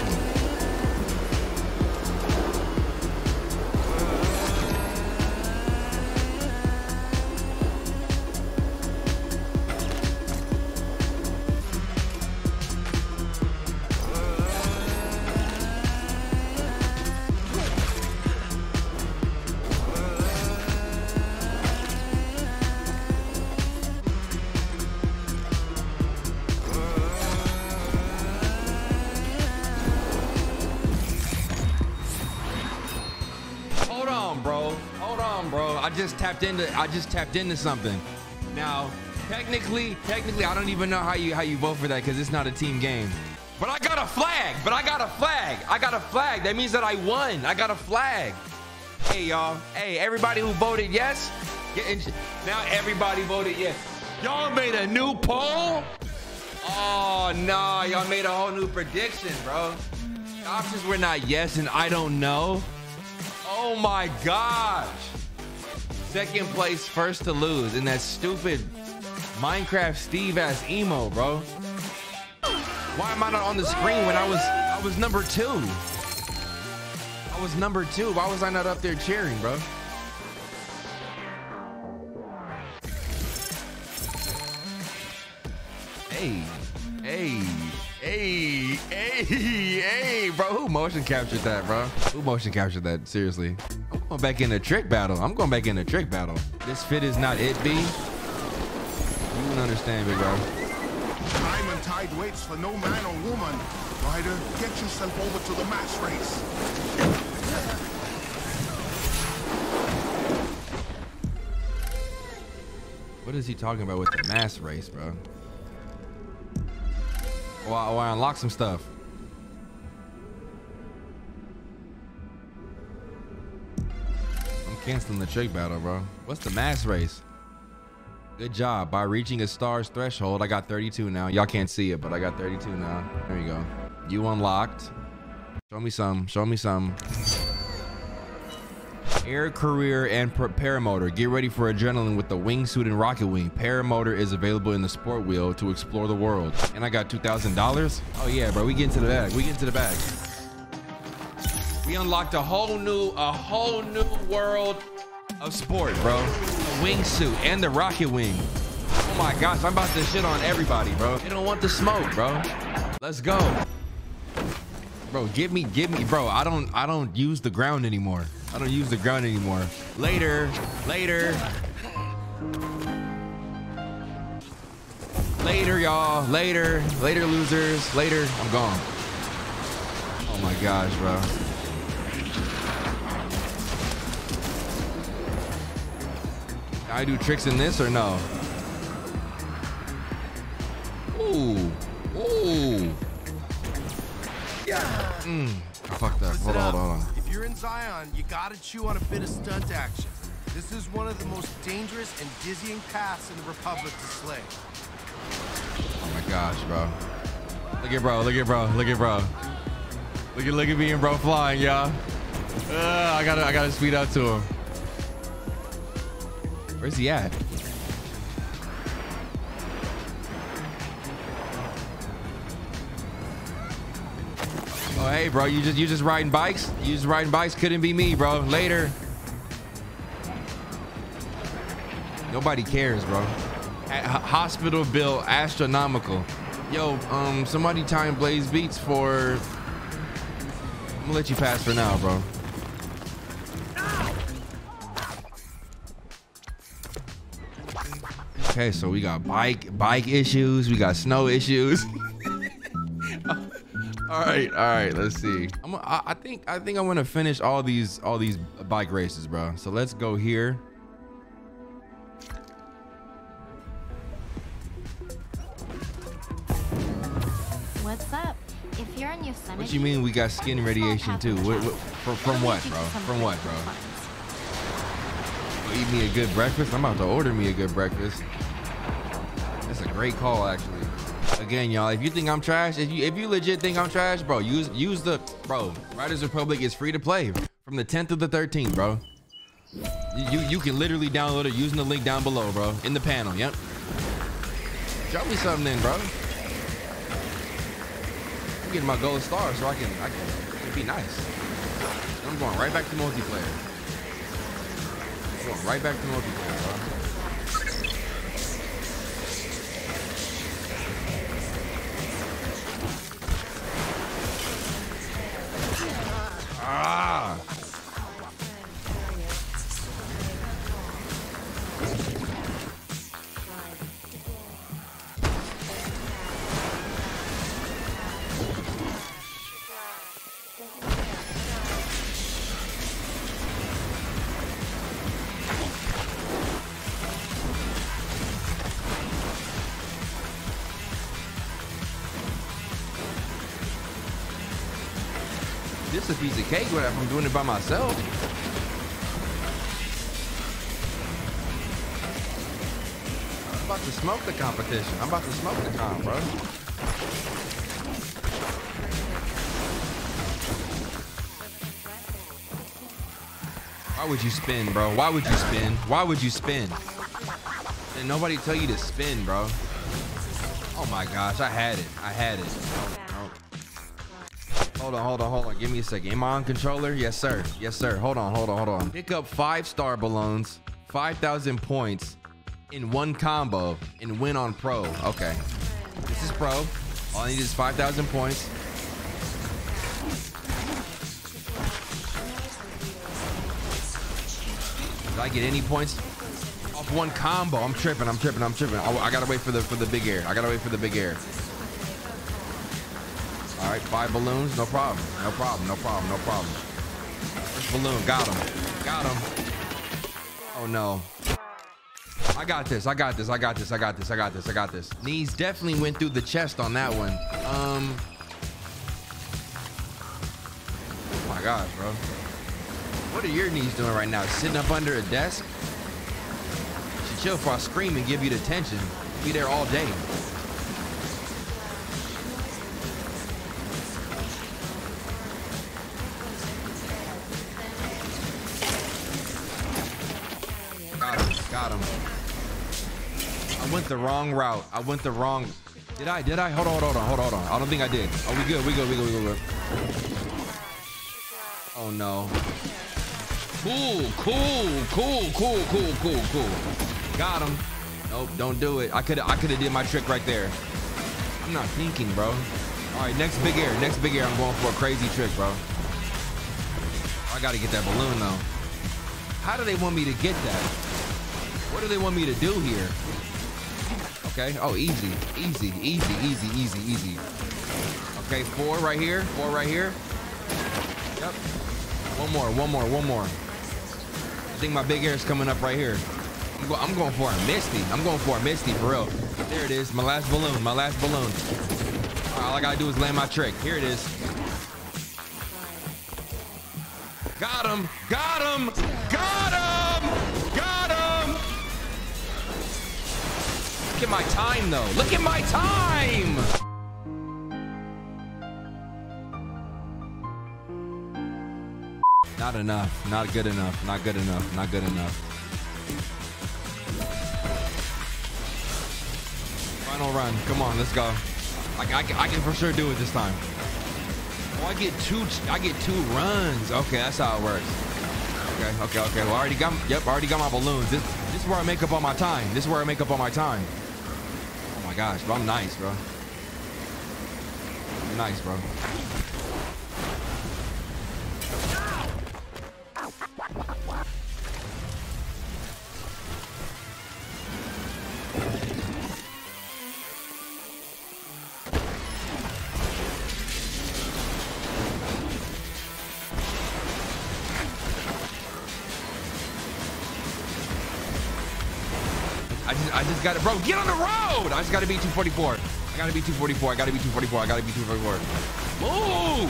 tapped into I just tapped into something. Now technically technically I don't even know how you how you vote for that because it's not a team game, but I got a flag but I got a flag I got a flag that means that I won. I got a flag. Hey y'all, hey everybody who voted yes, get in. Now everybody voted yes. Y'all made a new poll. Oh nah, y'all made a whole new prediction, bro. The options were not yes and I don't know. Oh my gosh. Second place, first to lose in that stupid Minecraft Steve ass emo, bro. Why am I not on the screen when I was I was number two? I was number two. Why was I not up there cheering, bro? Hey, hey, hey, hey, hey, bro. Who motion captured that, bro? Who motion captured that? Seriously. I'm going back in a trick battle. I'm going back in a trick battle. This fit is not it, B. You don't understand me, bro. Time and tide waits for no man or woman. Rider, get yourself over to the mass race. What is he talking about with the mass race, bro? Oh, I, oh, I unlocked some stuff. Canceling the trick battle, bro. What's the mass race? Good job. By reaching a star's threshold, I got thirty-two now. Y'all can't see it, but I got thirty-two now. There you go. You unlocked. Show me some. Show me some. Air Career and Paramotor. Get ready for adrenaline with the Wingsuit and Rocket Wing. Paramotor is available in the Sport Wheel to explore the world. And I got two thousand dollars. Oh yeah, bro, we get into the bag. We get into the bag. We unlocked a whole new, a whole new world of sport, bro. The Wingsuit and the Rocket Wing. Oh my gosh, I'm about to shit on everybody, bro. They don't want the smoke, bro. Let's go. Bro, give me, give me, bro. I don't, I don't use the ground anymore. I don't use the ground anymore. Later, later. Later, y'all. Later, later, losers. Later, I'm gone. Oh my gosh, bro. Can I do tricks in this or no? Ooh, ooh. Yeah. Mm. Fuck that. Hold on, hold on. If you're in Zion, you gotta chew on a bit of stunt action. This is one of the most dangerous and dizzying paths in the Republic to slay. Oh my gosh, bro. Look at bro, look at bro, look at bro. Look at look at me and bro flying, y'all. Uh, I gotta I gotta speed up to him. Where's he at? Oh, hey, bro, you just you just riding bikes? You just riding bikes? Couldn't be me, bro. Later. Nobody cares, bro. At hospital bill astronomical. Yo, um, somebody time Blaze Beats for. I'm gonna let you pass for now, bro. Okay, so we got bike bike issues. We got snow issues. All right, all right. Let's see. I'm, I, I think I think I'm gonna finish all these all these bike races, bro. So let's go here. What's up? If you're in Yosemite, what you mean we got skin radiation too? What, what, from, from what, bro? From what, bro? Oh, eat me a good breakfast. I'm about to order me a good breakfast. That's a great call, actually. Again, y'all, if you think I'm trash, if you if you legit think I'm trash, bro, use use the bro. Riders Republic is free to play from the tenth to the thirteenth, bro. You you can literally download it using the link down below, bro, in the panel. Yep. Drop me something, then, bro. I'm getting my gold star, so I can I can, I can be nice. I'm going right back to multiplayer. I'm going right back to multiplayer, bro. Ah. This is a piece of cake whatever I'm doing it by myself. I'm about to smoke the competition. I'm about to smoke the comp, bro. Why would you spin, bro? Why would you spin? Why would you spin? Did nobody tell you to spin, bro? Oh my gosh, I had it. I had it. Hold on, hold on, hold on. Give me a second. Am I on controller? Yes, sir. Yes, sir. Hold on, hold on, hold on. Pick up five star balloons, five thousand points in one combo and win on pro. Okay. This is pro. All I need is five thousand points. Did I get any points off one combo? I'm tripping. I'm tripping. I'm tripping. I, I gotta wait for the, for the big air. I gotta wait for the big air. All right, five balloons, no problem, no problem, no problem, no problem. First balloon, got him, got him. Oh no. I got this, I got this, I got this, I got this, I got this, I got this. Knees definitely went through the chest on that one. Um. Oh my gosh, bro. What are your knees doing right now? Sitting up under a desk? You should chill for a scream and give you the tension. Be there all day. Got him. I went the wrong route. I went the wrong. Did I? Did I? Hold on, hold on, hold on, hold on. I don't think I did. Oh, we good. We good. We good. We good. We good. Oh no. Cool, cool, cool, cool, cool, cool, cool. Got him. Nope, don't do it. I could I could have did my trick right there. I'm not thinking, bro. All right, next big air. Next big air. I'm going for a crazy trick, bro. I gotta get that balloon though. How do they want me to get that? What do they want me to do here? Okay. Oh, easy, easy, easy, easy, easy, easy. Okay, four right here. Four right here. Yep. One more. One more. One more. I think my big air is coming up right here. I'm, go I'm going for a Misty. I'm going for a Misty for real. There it is. My last balloon. My last balloon. All right, all I gotta do is land my trick. Here it is. Got him. Got him. Got him. Got him. Look at my time though. Look at my time. Not enough, not good enough, not good enough, not good enough. Final run, come on, let's go. I, I, I can for sure do it this time. Oh, I get two, I get two runs. Okay, that's how it works. Okay, okay, okay, well, I already got, yep, I already got my balloons. This, this is where I make up all my time. This is where I make up all my time. Oh my gosh, bro, I'm nice, bro. I'm nice, bro. I just, I just got it, bro. Get on the road. I just got to be two forty-four. I got to be two forty-four. I got to be two forty-four. I got to be two forty-four. Move.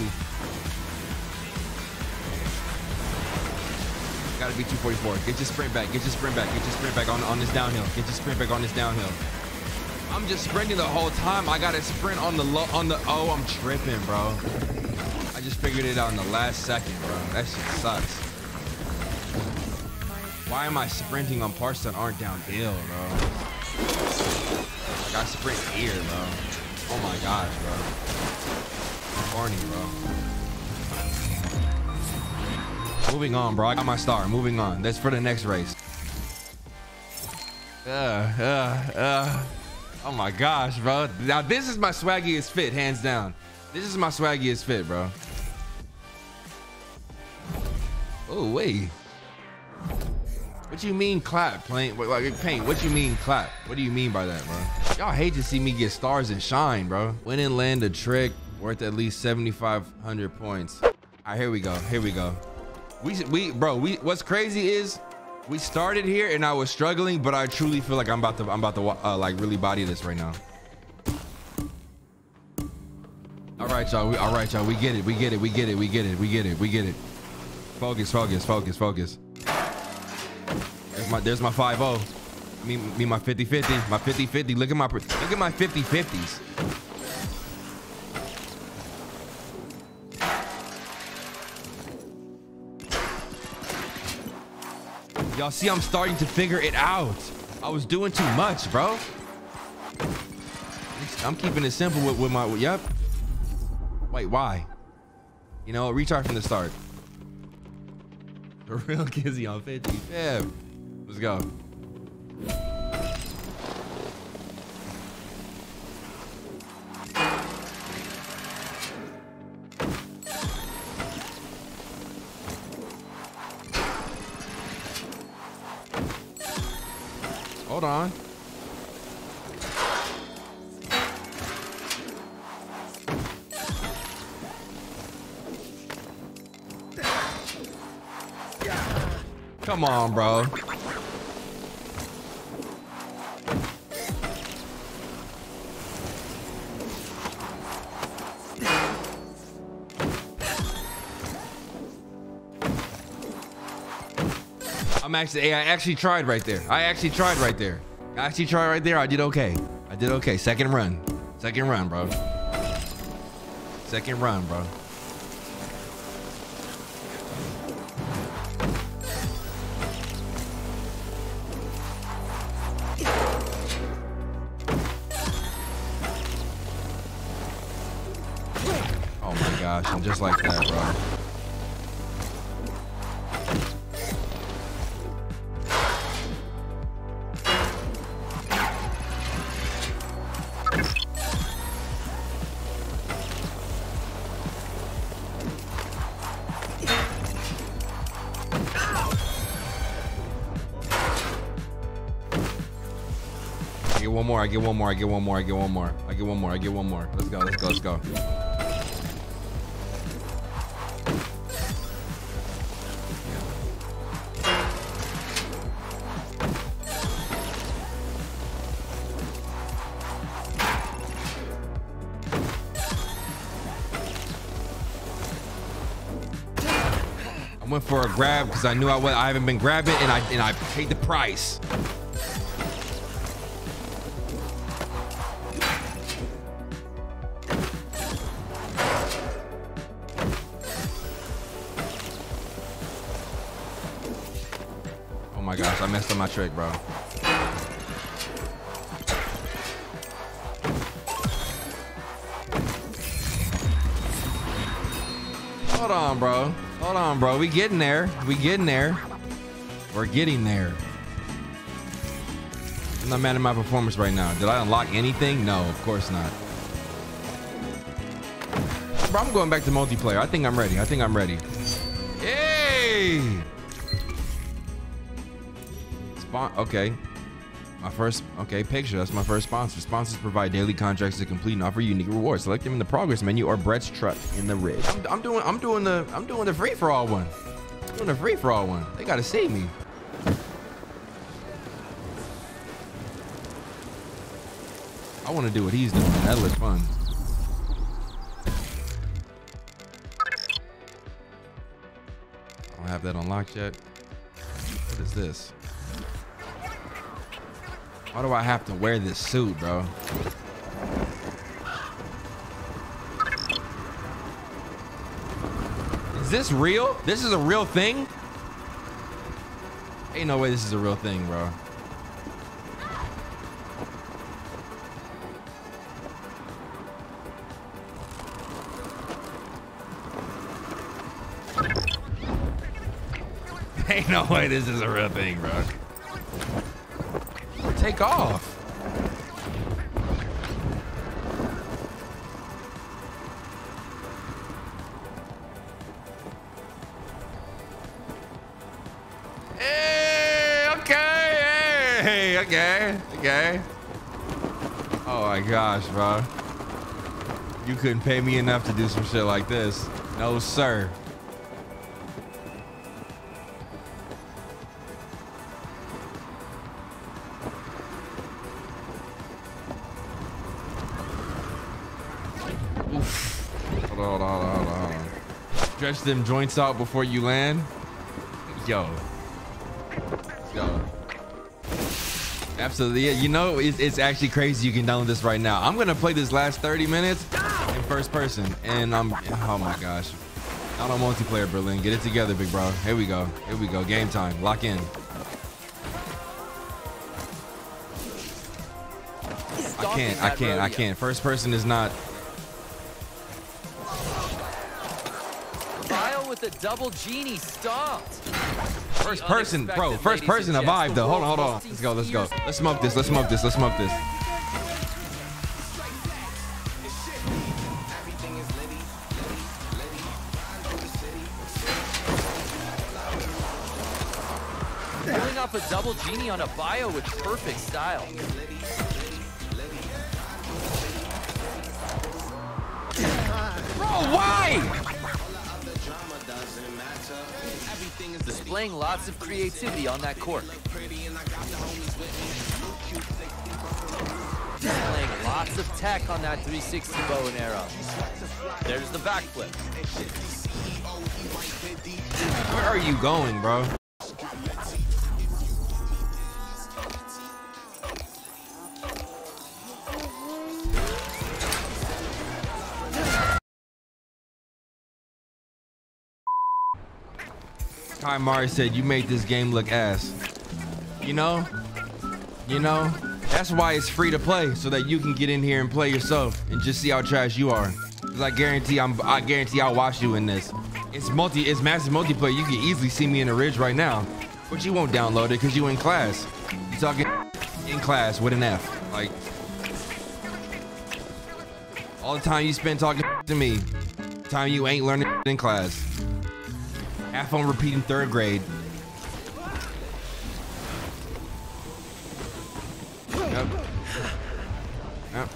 Got to be two forty-four. Get your sprint back. Get your sprint back. Get your sprint back on, on this downhill. Get your sprint back on this downhill. I'm just sprinting the whole time. I got to sprint on the low, on the, oh, I'm tripping, bro. I just figured it out in the last second, bro. That shit sucks. Why am I sprinting on parts that aren't downhill, bro? Like, I sprint here, bro. Oh my gosh, bro. I'm corny, bro. Moving on, bro. I got my star. Moving on. That's for the next race. Uh, uh, uh. Oh my gosh, bro. Now, this is my swaggiest fit, hands down. This is my swaggiest fit, bro. Oh, wait. What you mean clap, Paint? What you mean clap? What do you mean by that, bro? Y'all hate to see me get stars and shine, bro. Win and land a trick worth at least seventy-five hundred points. All right, here we go. Here we go. We, we, bro. We. What's crazy is we started here and I was struggling, but I truly feel like I'm about to, I'm about to uh, like really body this right now. All right, y'all. All right, y'all. We get it. We get it. We get it. We get it. We get it. We get it. Focus. Focus. Focus. Focus. There's my, there's my five oh. Me, me, my fifty fifty. My fifty fifty. Look at my, look at my fifty fifties. Y'all see, I'm starting to figure it out. I was doing too much, bro. I'm keeping it simple with, with my, with, yep. Wait, why? You know, retry from the start. The real Kizzy on fifty. Yeah. Let's go. Hold on. Come on, bro. I'm actually, I actually tried right there. I actually tried right there. I actually tried right there. I did okay. I did okay. Second run. Second run, bro. Second run, bro. gosh, and just like that, bro. I get one more, I get one more, I get one more, I get one more, I get one more. Let's go, let's go, let's go. I went for a grab because I knew I would I haven't been grabbing and I and I paid the price. My trick, bro. Hold on, bro. Hold on, bro. We getting there. We getting there. We're getting there. I'm not mad at my performance right now. Did I unlock anything? No, of course not. Bro, I'm going back to multiplayer. I think I'm ready. I think I'm ready. Hey! Okay, my first okay picture. That's my first sponsor. Sponsors provide daily contracts to complete and offer unique rewards. Select them in the progress menu or Brett's truck in the Ridge. I'm, I'm doing. I'm doing the. I'm doing the free for all one. I'm doing the free for all one. They gotta see me. I want to do what he's doing. That looks fun. I don't have that unlocked yet. What is this? Why do I have to wear this suit, bro? Is this real? This is a real thing? Ain't no way this is a real thing, bro. Ain't no way this is a real thing, bro. Take off. Hey, okay, hey, okay, okay. Oh my gosh, bro. You couldn't pay me enough to do some shit like this. No, sir. Stretch them joints out before you land. Yo. Yo. Absolutely. Yeah, you know, it's, it's actually crazy you can download this right now. I'm going to play this last thirty minutes in first person. And I'm, oh my gosh. Not on multiplayer, Berleezy. Get it together, big bro. Here we go. Here we go. Game time. Lock in. I can't. I can't. I can't. First person is not... The double genie stopped. First person, bro. First person arrived though. Hold on, hold on. Let's go, let's go. Let's smoke this. Let's smoke this. Let's smoke this. Pulling off a double genie on a bio with perfect style. Bro, why? Displaying lots of creativity on that court. Displaying lots of tech on that three sixty bow and arrow. There's the backflip. Where are you going, bro? Mari said you made this game look ass. You know, you know, that's why it's free to play, so that you can get in here and play yourself and just see how trash you are. because I guarantee I'm I guarantee I'll watch you in this. It's multi it's massive multiplayer. You can easily see me in the Ridge right now, but you won't download it because you in class. You talking in class with an F. Like all the time you spend talking to me, time you ain't learning in class. Half on repeating third grade. Yep. Yep.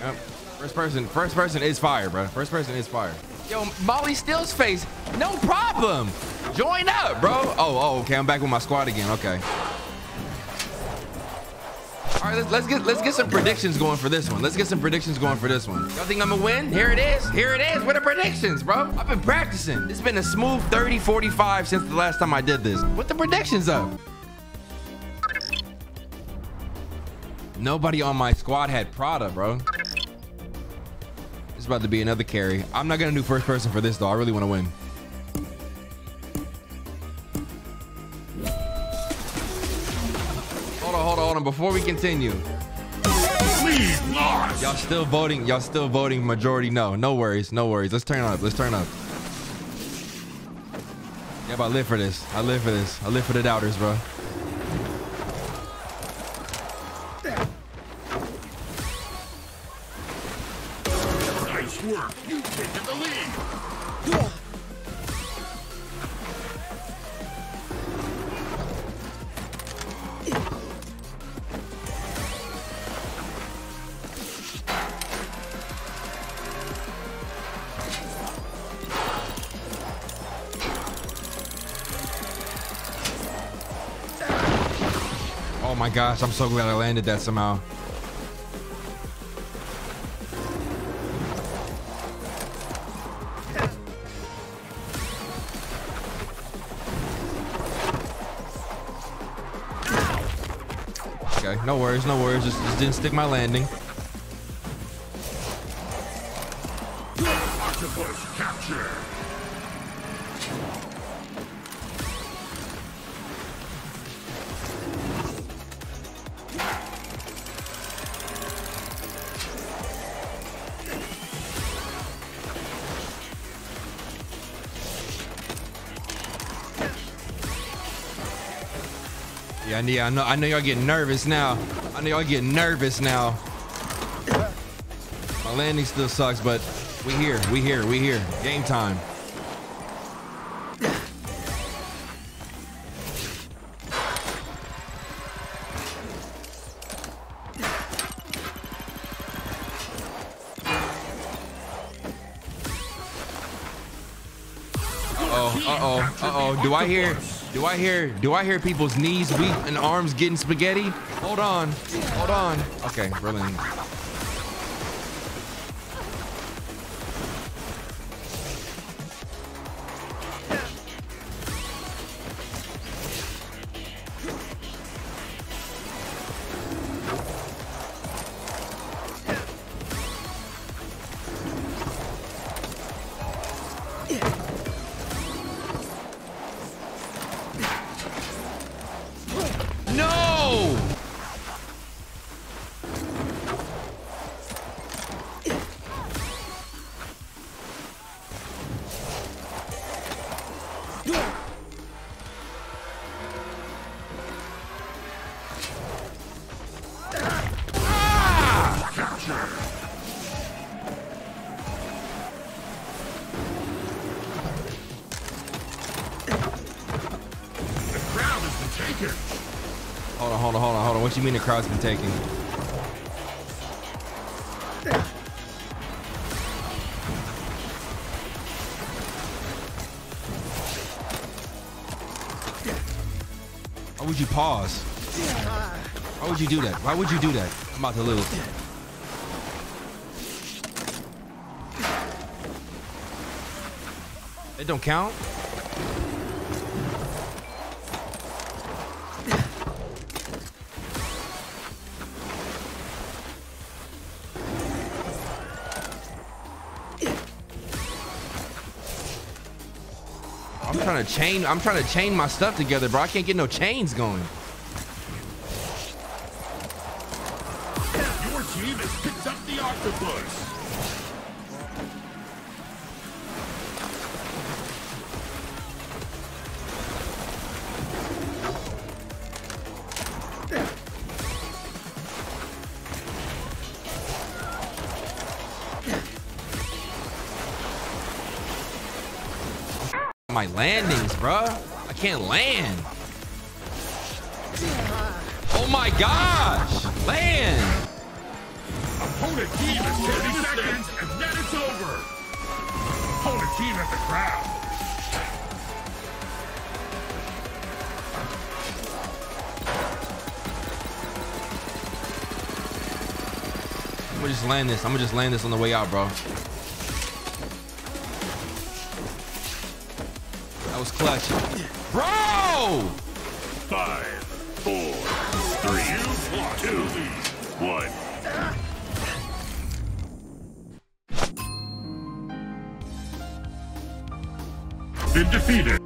Yep. First person, first person is fire, bro. First person is fire. Yo, Molly Steele's face, no problem. Join up, bro. Oh, oh, okay. I'm back with my squad again. Okay. All right, let's, let's get let's get some predictions going for this one. Let's get some predictions going for this one. Y'all think I'm gonna win? Here it is. Here it is. What are predictions, bro? I've been practicing. It's been a smooth thirty, forty-five since the last time I did this. What the predictions of? Nobody on my squad had Prada, bro. It's about to be another carry. I'm not gonna do first person for this though. I really want to win. Hold on, hold on. Before we continue, please, Lord. Y'all still voting? Y'all still voting? Majority, no. No worries, no worries. Let's turn up. Let's turn up. Yeah, but I live for this. I live for this. I live for the doubters, bro. Nice work. You take the lead. Oh my gosh, I'm so glad I landed that somehow. Okay, no worries, no worries. Just, just didn't stick my landing. Octopus capture. Yeah, yeah, I know. I know y'all getting nervous now. I know y'all getting nervous now. My landing still sucks, but we here. We here. We here. Game time. Uh-oh. Uh-oh. Uh-oh. Do I hear? Do I hear, do I hear people's knees weak and arms getting spaghetti? Hold on, hold on. Okay, brilliant. Hold on, hold on, hold on, hold on. What do you mean the crowd's been taken? Why would you pause? Why would you do that? Why would you do that? I'm about to lose. It don't count? I'm trying to chain. I'm trying to chain my stuff together, bro. I can't get no chains going. sacrifice. My landings, bruh. I can't land. Oh my gosh! Land! Opponent team has thirty seconds and then it's over! Opponent team at the crowd. I'm gonna just land this. I'm gonna just land this on the way out, bro. That was clutch. Bro! Five, four, three, two, one. Been defeated.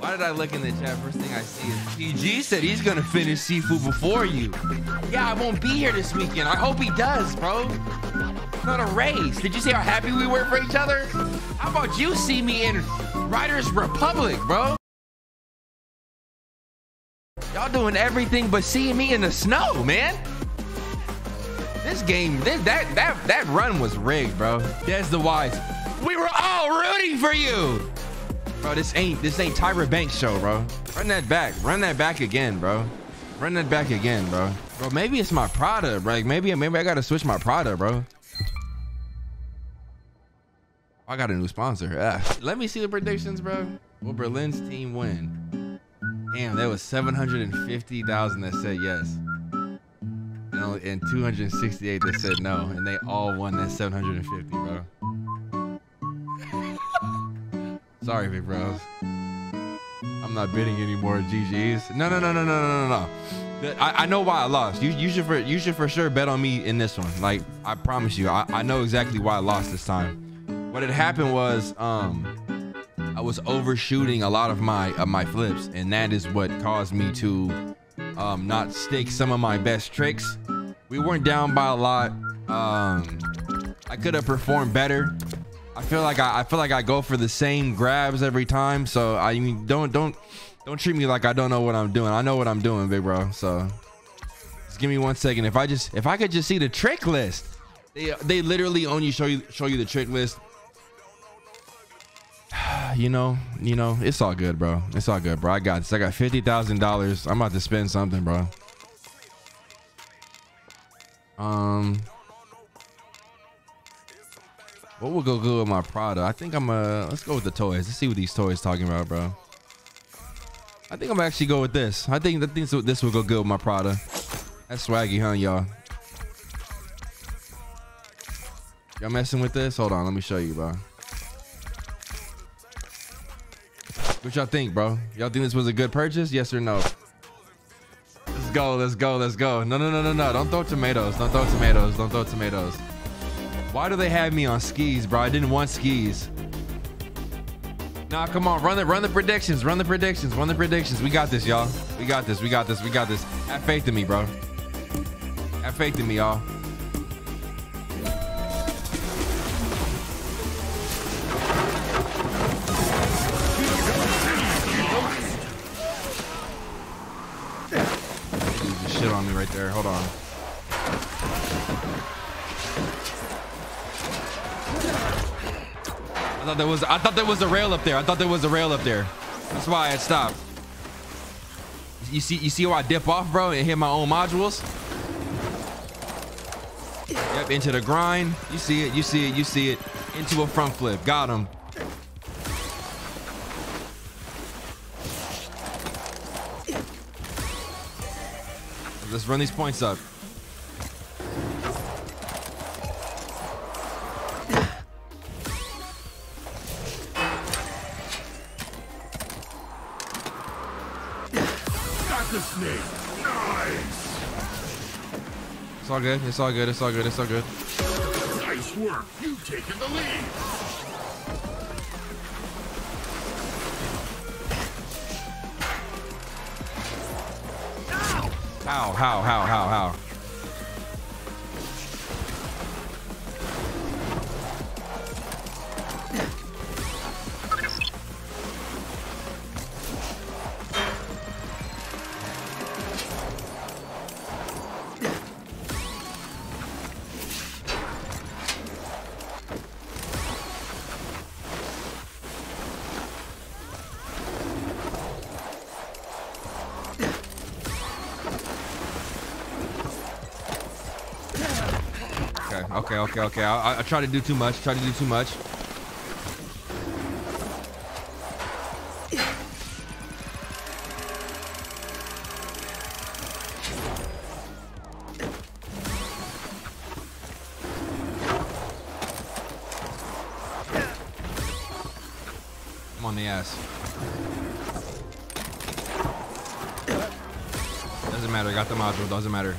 Why did I look in the chat? First thing I see is P G said he's gonna finish Sifu before you. Yeah, I won't be here this weekend. I hope he does, bro. It's not a race. Did you see how happy we were for each other? How about you see me in Riders Republic, bro? Y'all doing everything but seeing me in the snow, man. This game, this, that that that run was rigged, bro. That's the wise. We were all rooting for you. Bro, this ain't this ain't Tyra Banks show, bro. Run that back. Run that back again, bro. Run that back again, bro. Bro, maybe it's my Prada, bro. Like maybe maybe I gotta switch my Prada, bro. I got a new sponsor. Ah. Let me see the predictions, bro. Will Berlin's team win? Damn, there was seven hundred fifty thousand that said yes, and, only, and two hundred sixty-eight that said no, and they all won that seven hundred fifty, bro. Sorry, big bros. I'm not bidding anymore. G Gs. No, no, no, no, no, no, no, no. I, I know why I lost. You, you should for you should for sure bet on me in this one. Like I promise you, I, I know exactly why I lost this time. What had happened was um, I was overshooting a lot of my of my flips, and that is what caused me to um, not stick some of my best tricks. We weren't down by a lot. Um, I could have performed better. I feel like I, I feel like I go for the same grabs every time. So I mean, don't don't don't treat me like I don't know what I'm doing. I know what I'm doing, big bro. So just give me one second. If I just if I could just see the trick list, they they literally only show you show you the trick list. You know, you know, it's all good, bro. It's all good, bro. I got this. I got fifty thousand dollars. I'm about to spend something, bro. Um. What will go good with my Prada? I think I'm uh let's go with the toys. Let's see what these toys talking about, bro. I think I'm gonna actually go with this. I think that things this will go good with my Prada. That's swaggy, huh, y'all? Y'all messing with this? Hold on, let me show you, bro. What y'all think, bro? Y'all think this was a good purchase? Yes or no? Let's go, let's go, let's go. No, no, no, no, no. Don't throw tomatoes. Don't throw tomatoes. Don't throw tomatoes. Why do they have me on skis, bro? I didn't want skis. Nah, come on, run the run the predictions, run the predictions, run the predictions. We got this, y'all. We got this, we got this, we got this. Have faith in me, bro. Have faith in me, y'all. There's shit on me right there. Hold on. I thought there was I thought there was a rail up there. I thought there was a rail up there. That's why I had stopped. You see you see how I dip off, bro, and hit my own modules? Yep, into the grind. You see it, you see it, you see it. Into a front flip. Got him. Let's run these points up. It's all good. It's all good. It's all good. It's all good. Nice work. You've taken the lead. How, how, how, how, how? Okay, okay, okay. I, I try to do too much. Try to do too much. I'm on the ass. Doesn't matter. Got the module. Doesn't matter.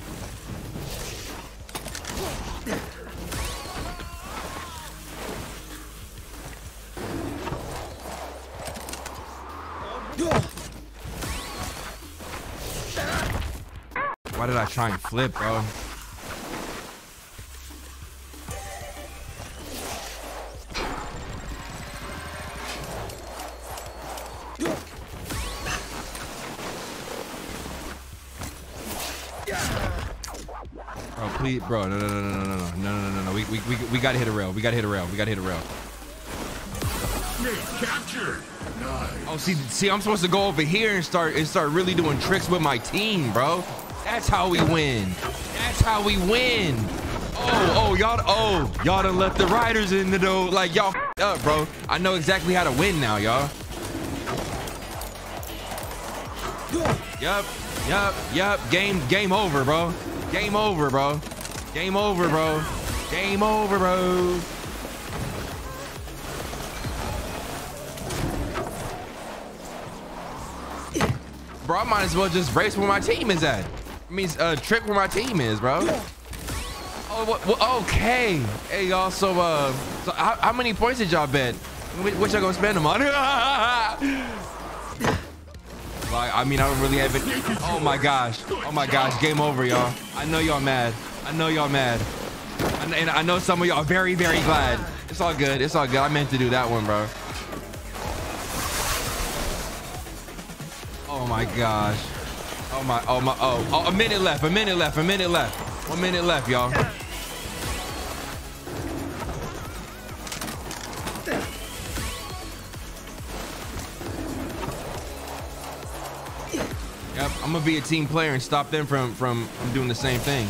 Why did I try and flip, bro? Bro, please, bro, no, no, no, no, no, no, no, no, no, no, we, we, we, we gotta hit a rail, we gotta hit a rail, we gotta hit a rail. Captured. Nice. Oh, see, see, I'm supposed to go over here and start and start really doing tricks with my team, bro. That's how we win. That's how we win. Oh, oh, y'all, oh, y'all done left the riders in the door. Like, y'all f***ed up, bro. I know exactly how to win now, y'all. Yup, yup, yup. Game, game over, bro. Game over, bro. Game over, bro. Game over, bro. Bro, I might as well just race where my team is at. I mean, uh, trick where my team is, bro. Oh, what, what, okay. Hey, y'all, so, uh, so how, how many points did y'all bet? Which y'all gonna spend them on? Like, I mean, I don't really have it. Oh, my gosh. Oh, my gosh. Game over, y'all. I know y'all mad. I know y'all mad. I, and I know some of y'all are very, very glad. It's all good. It's all good. I meant to do that one, bro. Oh my gosh. Oh my, oh my, oh, oh, a minute left, a minute left, a minute left. One minute left, y'all. Yep, I'm gonna be a team player and stop them from, from, from doing the same thing.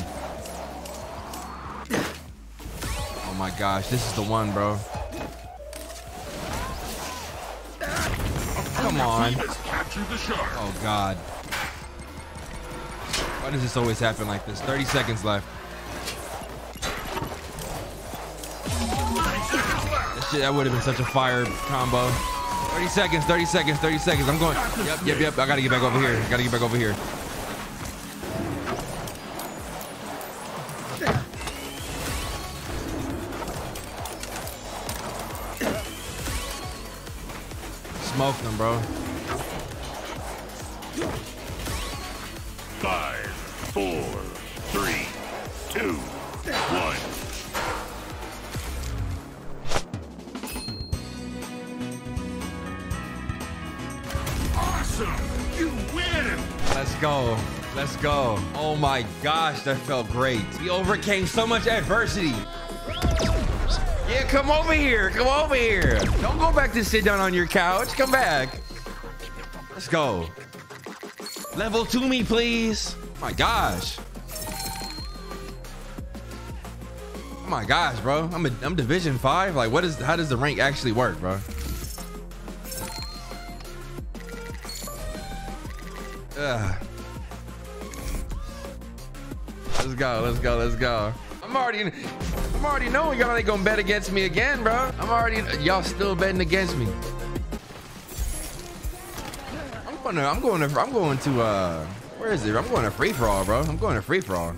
Oh my gosh, this is the one, bro. Come on. Oh, God. Why does this always happen like this? thirty seconds left. That shit, that would have been such a fire combo. thirty seconds, thirty seconds, thirty seconds. I'm going. Yep, yep, yep. I got to get back over here. I got to get back over here. Smoke them, bro. Five, four, three, two, one. Awesome! You win! Let's go. Let's go. Oh my gosh, that felt great. We overcame so much adversity. Yeah, come over here. Come over here. Don't go back to sit down on your couch. Come back. Let's go. Level to me, please. Oh my gosh. Oh my gosh, bro. I'm a, I'm division five. Like, what is? How does the rank actually work, bro? Ugh. Let's go. Let's go. Let's go. I'm already. In I'm already knowing y'all ain't gonna bet against me again, bro. I'm already, y'all still betting against me. I'm going to, I'm going to, I'm going to, uh, where is it? I'm going to free for all, bro. I'm going to free for all.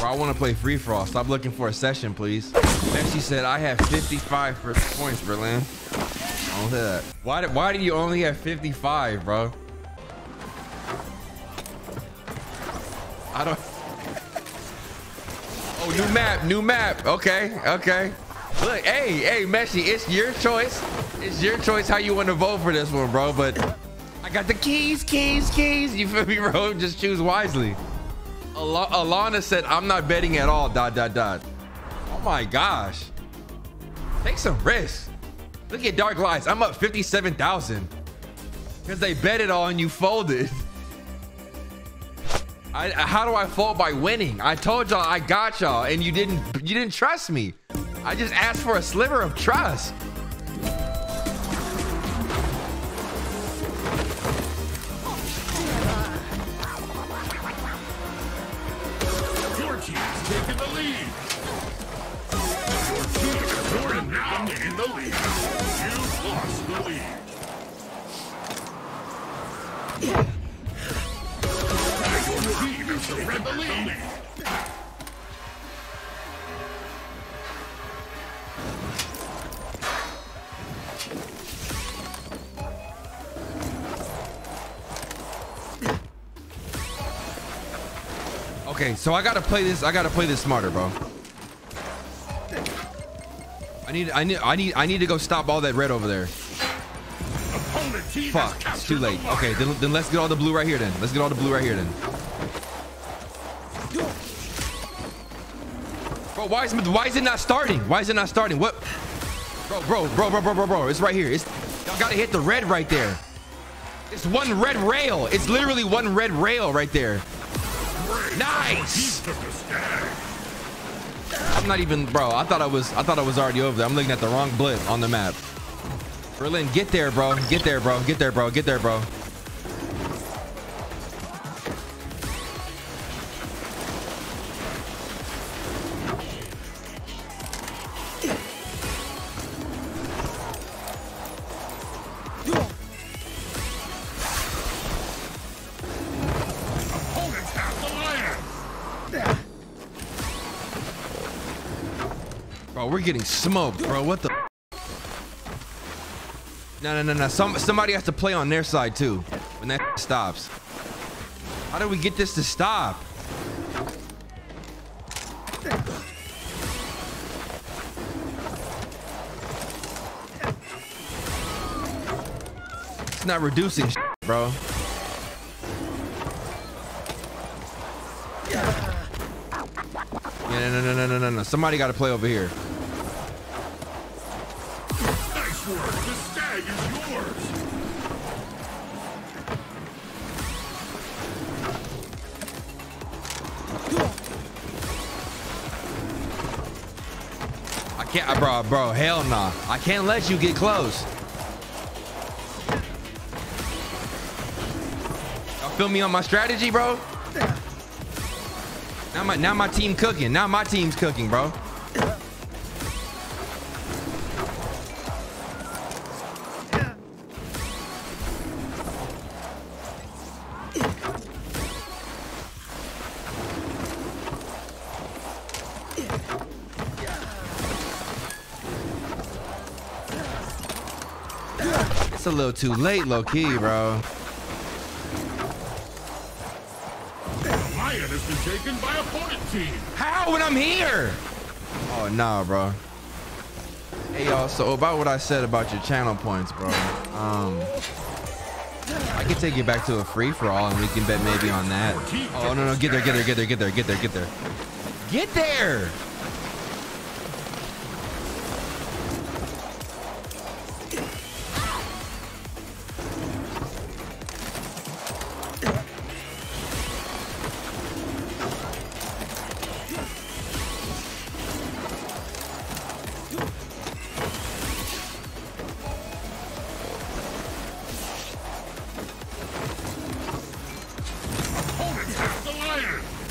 Bro, I want to play free for all. Stop looking for a session, please. And she said, I have fifty-five points, Berlin. Oh, look at that. Why do, why do you only have fifty-five, bro? I don't. Oh, new map, new map. Okay, okay. Look, hey, hey, Messi, it's your choice. It's your choice how you want to vote for this one, bro. But I got the keys, keys, keys. You feel me, bro? Just choose wisely. Al Alana said, I'm not betting at all, dot, dot, dot. Oh, my gosh. Take some risks. Look at Dark Lights. I'm up fifty-seven thousand. Because they bet it all and you folded. I, how do I fold by winning? I told y'all I got y'all and you didn't you didn't trust me. I just asked for a sliver of trust. Your team's taking the lead. Your team, you're now in the lead. You've lost the lead. Yeah. Surrender the lead. Okay, so I gotta play this. I gotta play this smarter, bro. I need. I need. I need. I need to go stop all that red over there. Fuck. It's too late. Okay, then, then let's get all the blue right here. Then let's get all the blue right here. Then. Bro, why is, why is it not starting? Why is it not starting? What? Bro, bro, bro, bro, bro, bro, bro. It's right here. It's y'all gotta hit the red right there. It's one red rail. It's literally one red rail right there. Nice. I'm not even, bro. I thought I was. I thought I was already over there. I'm looking at the wrong blip on the map. Berlin, get there, bro. Get there, bro. Get there, bro. Get there, bro. We're getting smoked, bro. What the? No, no, no, no. Some somebody has to play on their side too when that stops. How do we get this to stop? It's not reducing, shit, bro. Yeah, no, no, no, no, no, no. Somebody got to play over here. I can't, bro, bro, hell nah. I can't let you get close. Y'all feel me on my strategy, bro? Now my, now my team cooking. Now my team's cooking, bro. It's a little too late, low key, bro. Lion has been taken by opponent team. How when I'm here? Oh nah, bro. Hey y'all, so about what I said about your channel points, bro. Um, I can take you back to a free for all, and we can bet maybe on that. Oh no no, get there, get there, get there, get there, get there, get there, get there.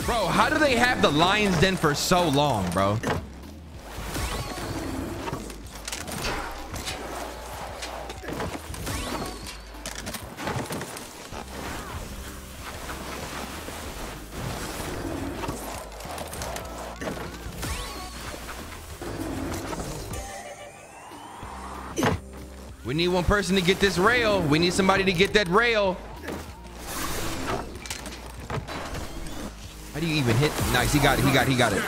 Bro, how do they have the Lion's Den for so long, bro? We need one person to get this rail. We need somebody to get that rail. How do you even hit? Nice, he got it, he got it, he got it.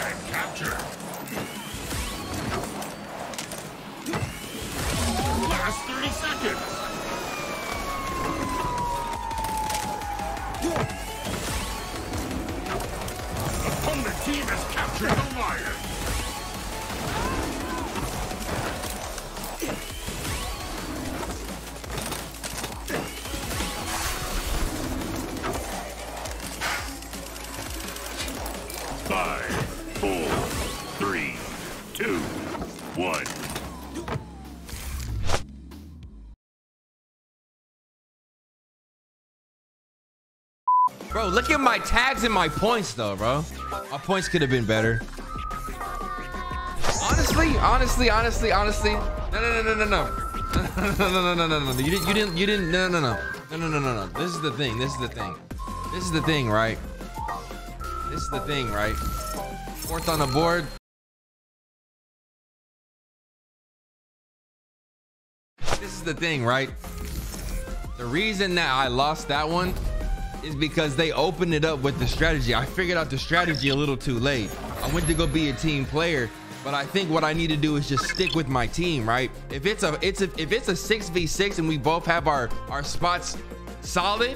Last thirty seconds. Opponent team has captured the lion. Five, four, three, two, one. Bro, look at my tags and my points, though, bro. My points could have been better. Honestly, honestly, honestly, honestly. No, no, no, no, no, no, no, no, no, no, no. You didn't, you didn't, you didn't. No, no, no, no, no, no, no, no. This is the thing. This is the thing. This is the thing, right? This is the thing, right? Fourth on the board. This is the thing, right? The reason that I lost that one is because they opened it up with the strategy. I figured out the strategy a little too late. I went to go be a team player, but I think what I need to do is just stick with my team, right? If it's a it's a, if it's a six v six and we both have our our spots solid,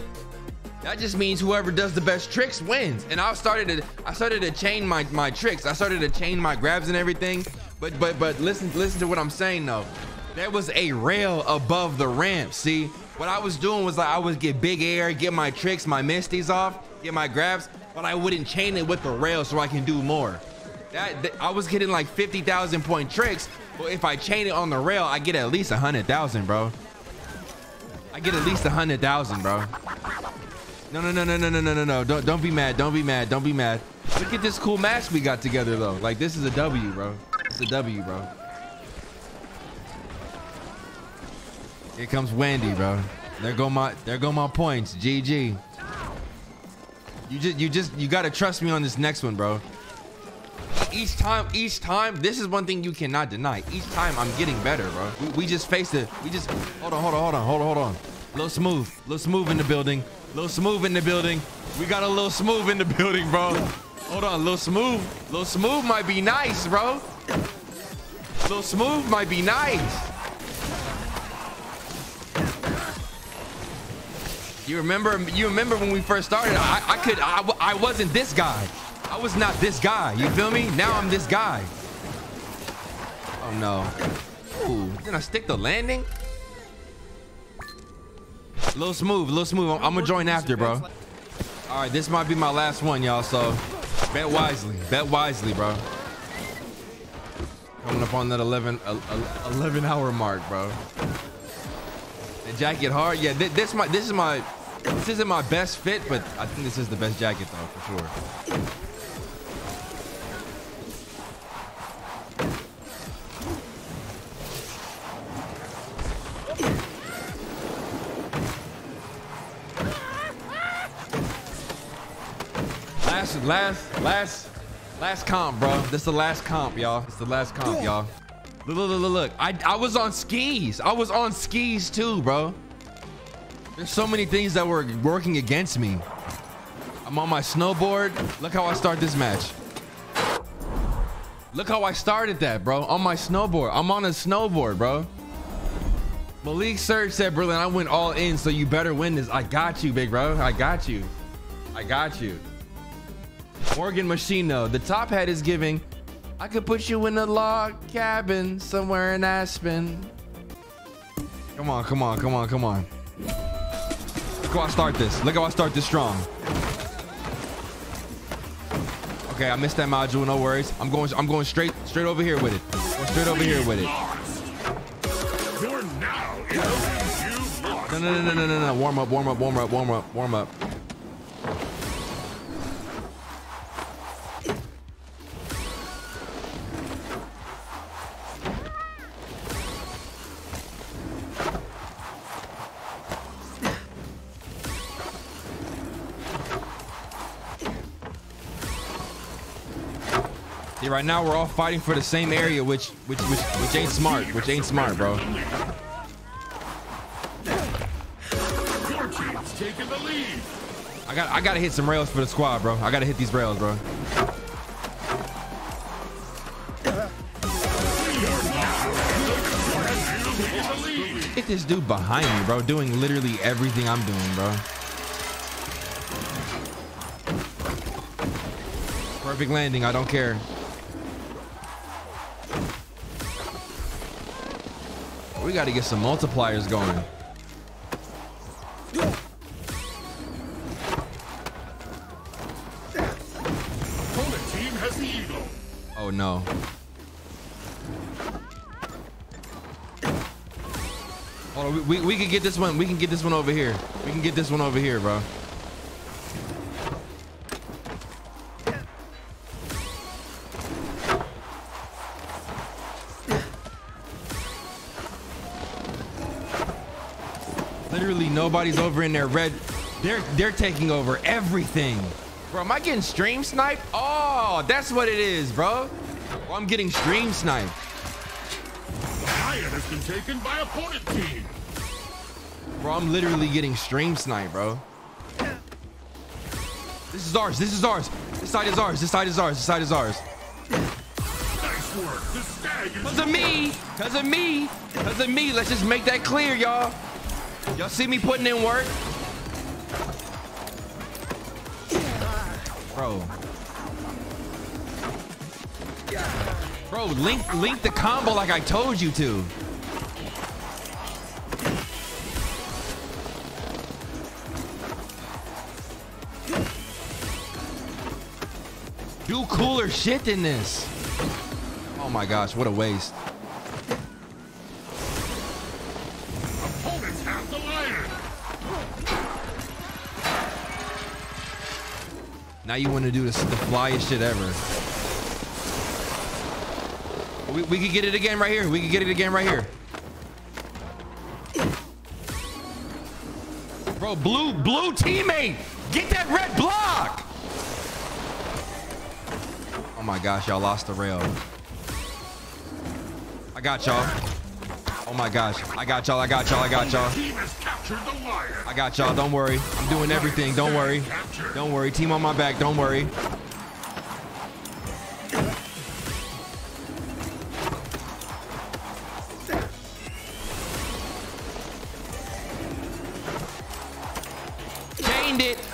that just means whoever does the best tricks wins. And I started to I started to chain my my tricks. I started to chain my grabs and everything. But but but listen listen to what I'm saying though. There was a rail above the ramp, see? What I was doing was like I would get big air, get my tricks, my misties off, get my grabs, but I wouldn't chain it with the rail so I can do more. That, that I was getting like fifty thousand point tricks, but if I chain it on the rail, I get at least one hundred thousand, bro. I get at least one hundred thousand, bro. No, no, no, no, no, no, no, no, no. Don't, don't be mad, don't be mad, don't be mad. Look at this cool match we got together though. Like this is a W, bro. It's a W, bro. Here comes Wendy, bro. There go my, there go my points. G G. You just, you just, you gotta trust me on this next one, bro. Each time, each time, this is one thing you cannot deny. Each time, I'm getting better, bro. We, we just faced it. We just, hold on, hold on, hold on, hold on, hold on. Little Smooth, Little Smooth in the building. Little Smooth in the building. We got a Little Smooth in the building, bro. Hold on, Little Smooth. Little Smooth might be nice, bro. Little Smooth might be nice. You remember? You remember when we first started? I, I could. I, I wasn't this guy. I was not this guy. You feel me? Now I'm this guy. Oh no! Ooh, did I stick the landing? Little Smooth, Little Smooth. I'm, I'm gonna join after, bro. All right, this might be my last one, y'all. So bet wisely. Bet wisely, bro. Coming up on that eleven, eleven hour mark, bro. The jacket hard, yeah. Th this my, this is my, this isn't my best fit, but I think this is the best jacket though, for sure. Last, last, last, last comp, bro. This is the last comp, y'all. It's the last comp, y'all. Look, look, look, look. I, I was on skis. I was on skis too, bro. There's so many things that were working against me. I'm on my snowboard. Look how I start this match. Look how I started that, bro. On my snowboard. I'm on a snowboard, bro. Malik Surge said, Berlin, I went all in, so you better win this. I got you, big bro. I got you. I got you. Morgan Machino. The top hat is giving... I could put you in a log cabin somewhere in Aspen. Come on, come on, come on, come on. Look how I start this. Look how I start this strong. Okay, I missed that module, no worries. I'm going I'm going straight straight over here with it. Going straight over here with it. You're now in. No, no, no, no, no, no, no. Warm up, warm up, warm up, warm up, warm up. Right now we're all fighting for the same area, which which which, which ain't smart, which ain't smart, bro. team's taking the lead. I got I gotta hit some rails for the squad, bro. I gotta hit these rails, bro. Get this dude behind me, bro, doing literally everything I'm doing, bro. Perfect landing, I don't care. We gotta get some multipliers going. Oh no. Hold on, we, we, we can get this one. We can get this one over here. We can get this one over here, bro. Literally nobody's over in their red. They're, they're taking over everything. Bro, am I getting stream sniped? Oh, that's what it is, bro. Well, I'm getting stream sniped. Has been taken by opponent team. Bro, I'm literally getting stream sniped, bro. This is ours. This is ours. This side is ours. This side is ours. This side is ours. Nice work. The stag is Cause of me. Cause of me. Cause of me. Let's just make that clear, y'all. Y'all see me putting in work? Bro. Bro, link link the combo like I told you to. Do cooler shit than this. Oh my gosh, what a waste. Opponents have the lion. Now you want to do this, the flyest shit ever. We, we could get it again right here. We could get it again right here. Bro, blue, blue teammate. Get that red block. Oh my gosh, y'all lost the rail. I got y'all. Oh my gosh. I got y'all. I got y'all. I got y'all. I got y'all. Don't worry. I'm doing everything. Don't worry. Don't worry. Team on my back. Don't worry.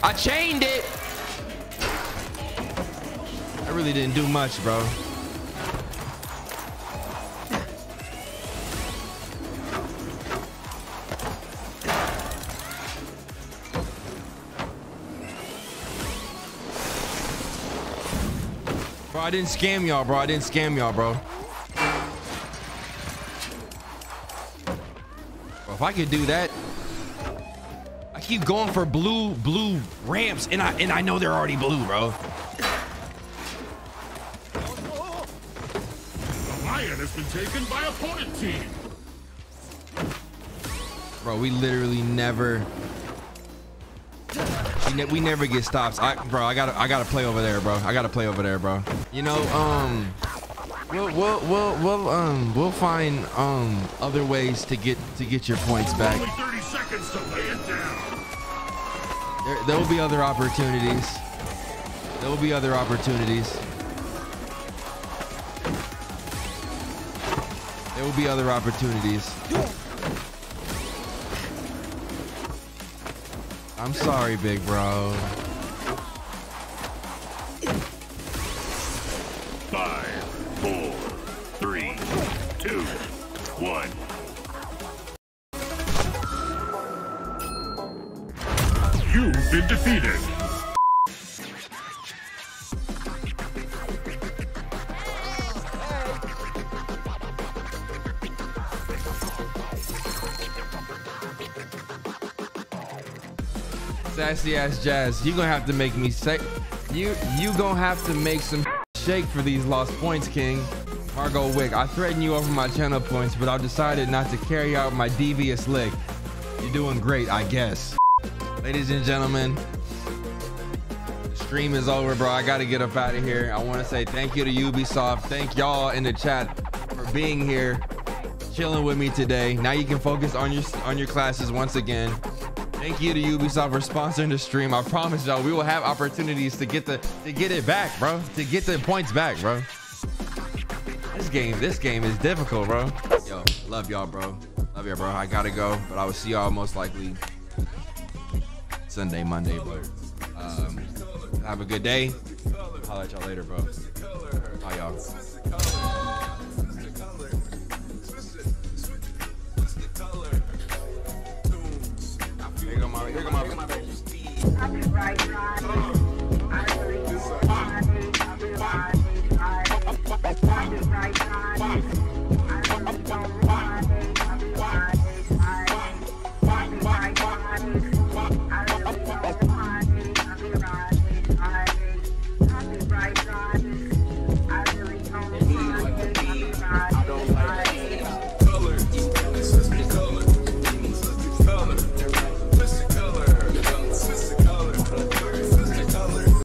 I chained it. I really didn't do much, bro. Bro, I didn't scam y'all, bro. I didn't scam y'all, bro. Bro, if I could do that. Keep going for blue blue ramps and I and I know they're already blue, bro. The lion has been taken by opponent team. Bro, we literally never we, ne we never get stops. I bro, I gotta I gotta play over there, bro. I gotta play over there, bro. You know, um we'll we'll we'll, we'll um we'll find um other ways to get to get your points back. Only thirty seconds to lay it down. There, there will be other opportunities. There will be other opportunities. There will be other opportunities. I'm sorry, big bro. Five, four, three, two, one. You've been defeated. Sassy ass Jazz, you gonna have to make me say you you gonna have to make some shake for these lost points, King. Margo Wick, I threatened you over my channel points, but I've decided not to carry out my devious lick. You're doing great, I guess. Ladies and gentlemen, the stream is over, bro. I got to get up out of here. I want to say thank you to Ubisoft. Thank y'all in the chat for being here, chilling with me today. Now you can focus on your on your classes once again. Thank you to Ubisoft for sponsoring the stream. I promise y'all, we will have opportunities to get the to get it back, bro. To get the points back, bro. This game, this game is difficult, bro. Yo, love y'all, bro. Love y'all, bro. I gotta go, but I will see y'all most likely Sunday, Monday, bro. Um, have a good day. I'll holler at y'all later, bro. Bye, y'all. Here go my, here go my, here go my baby.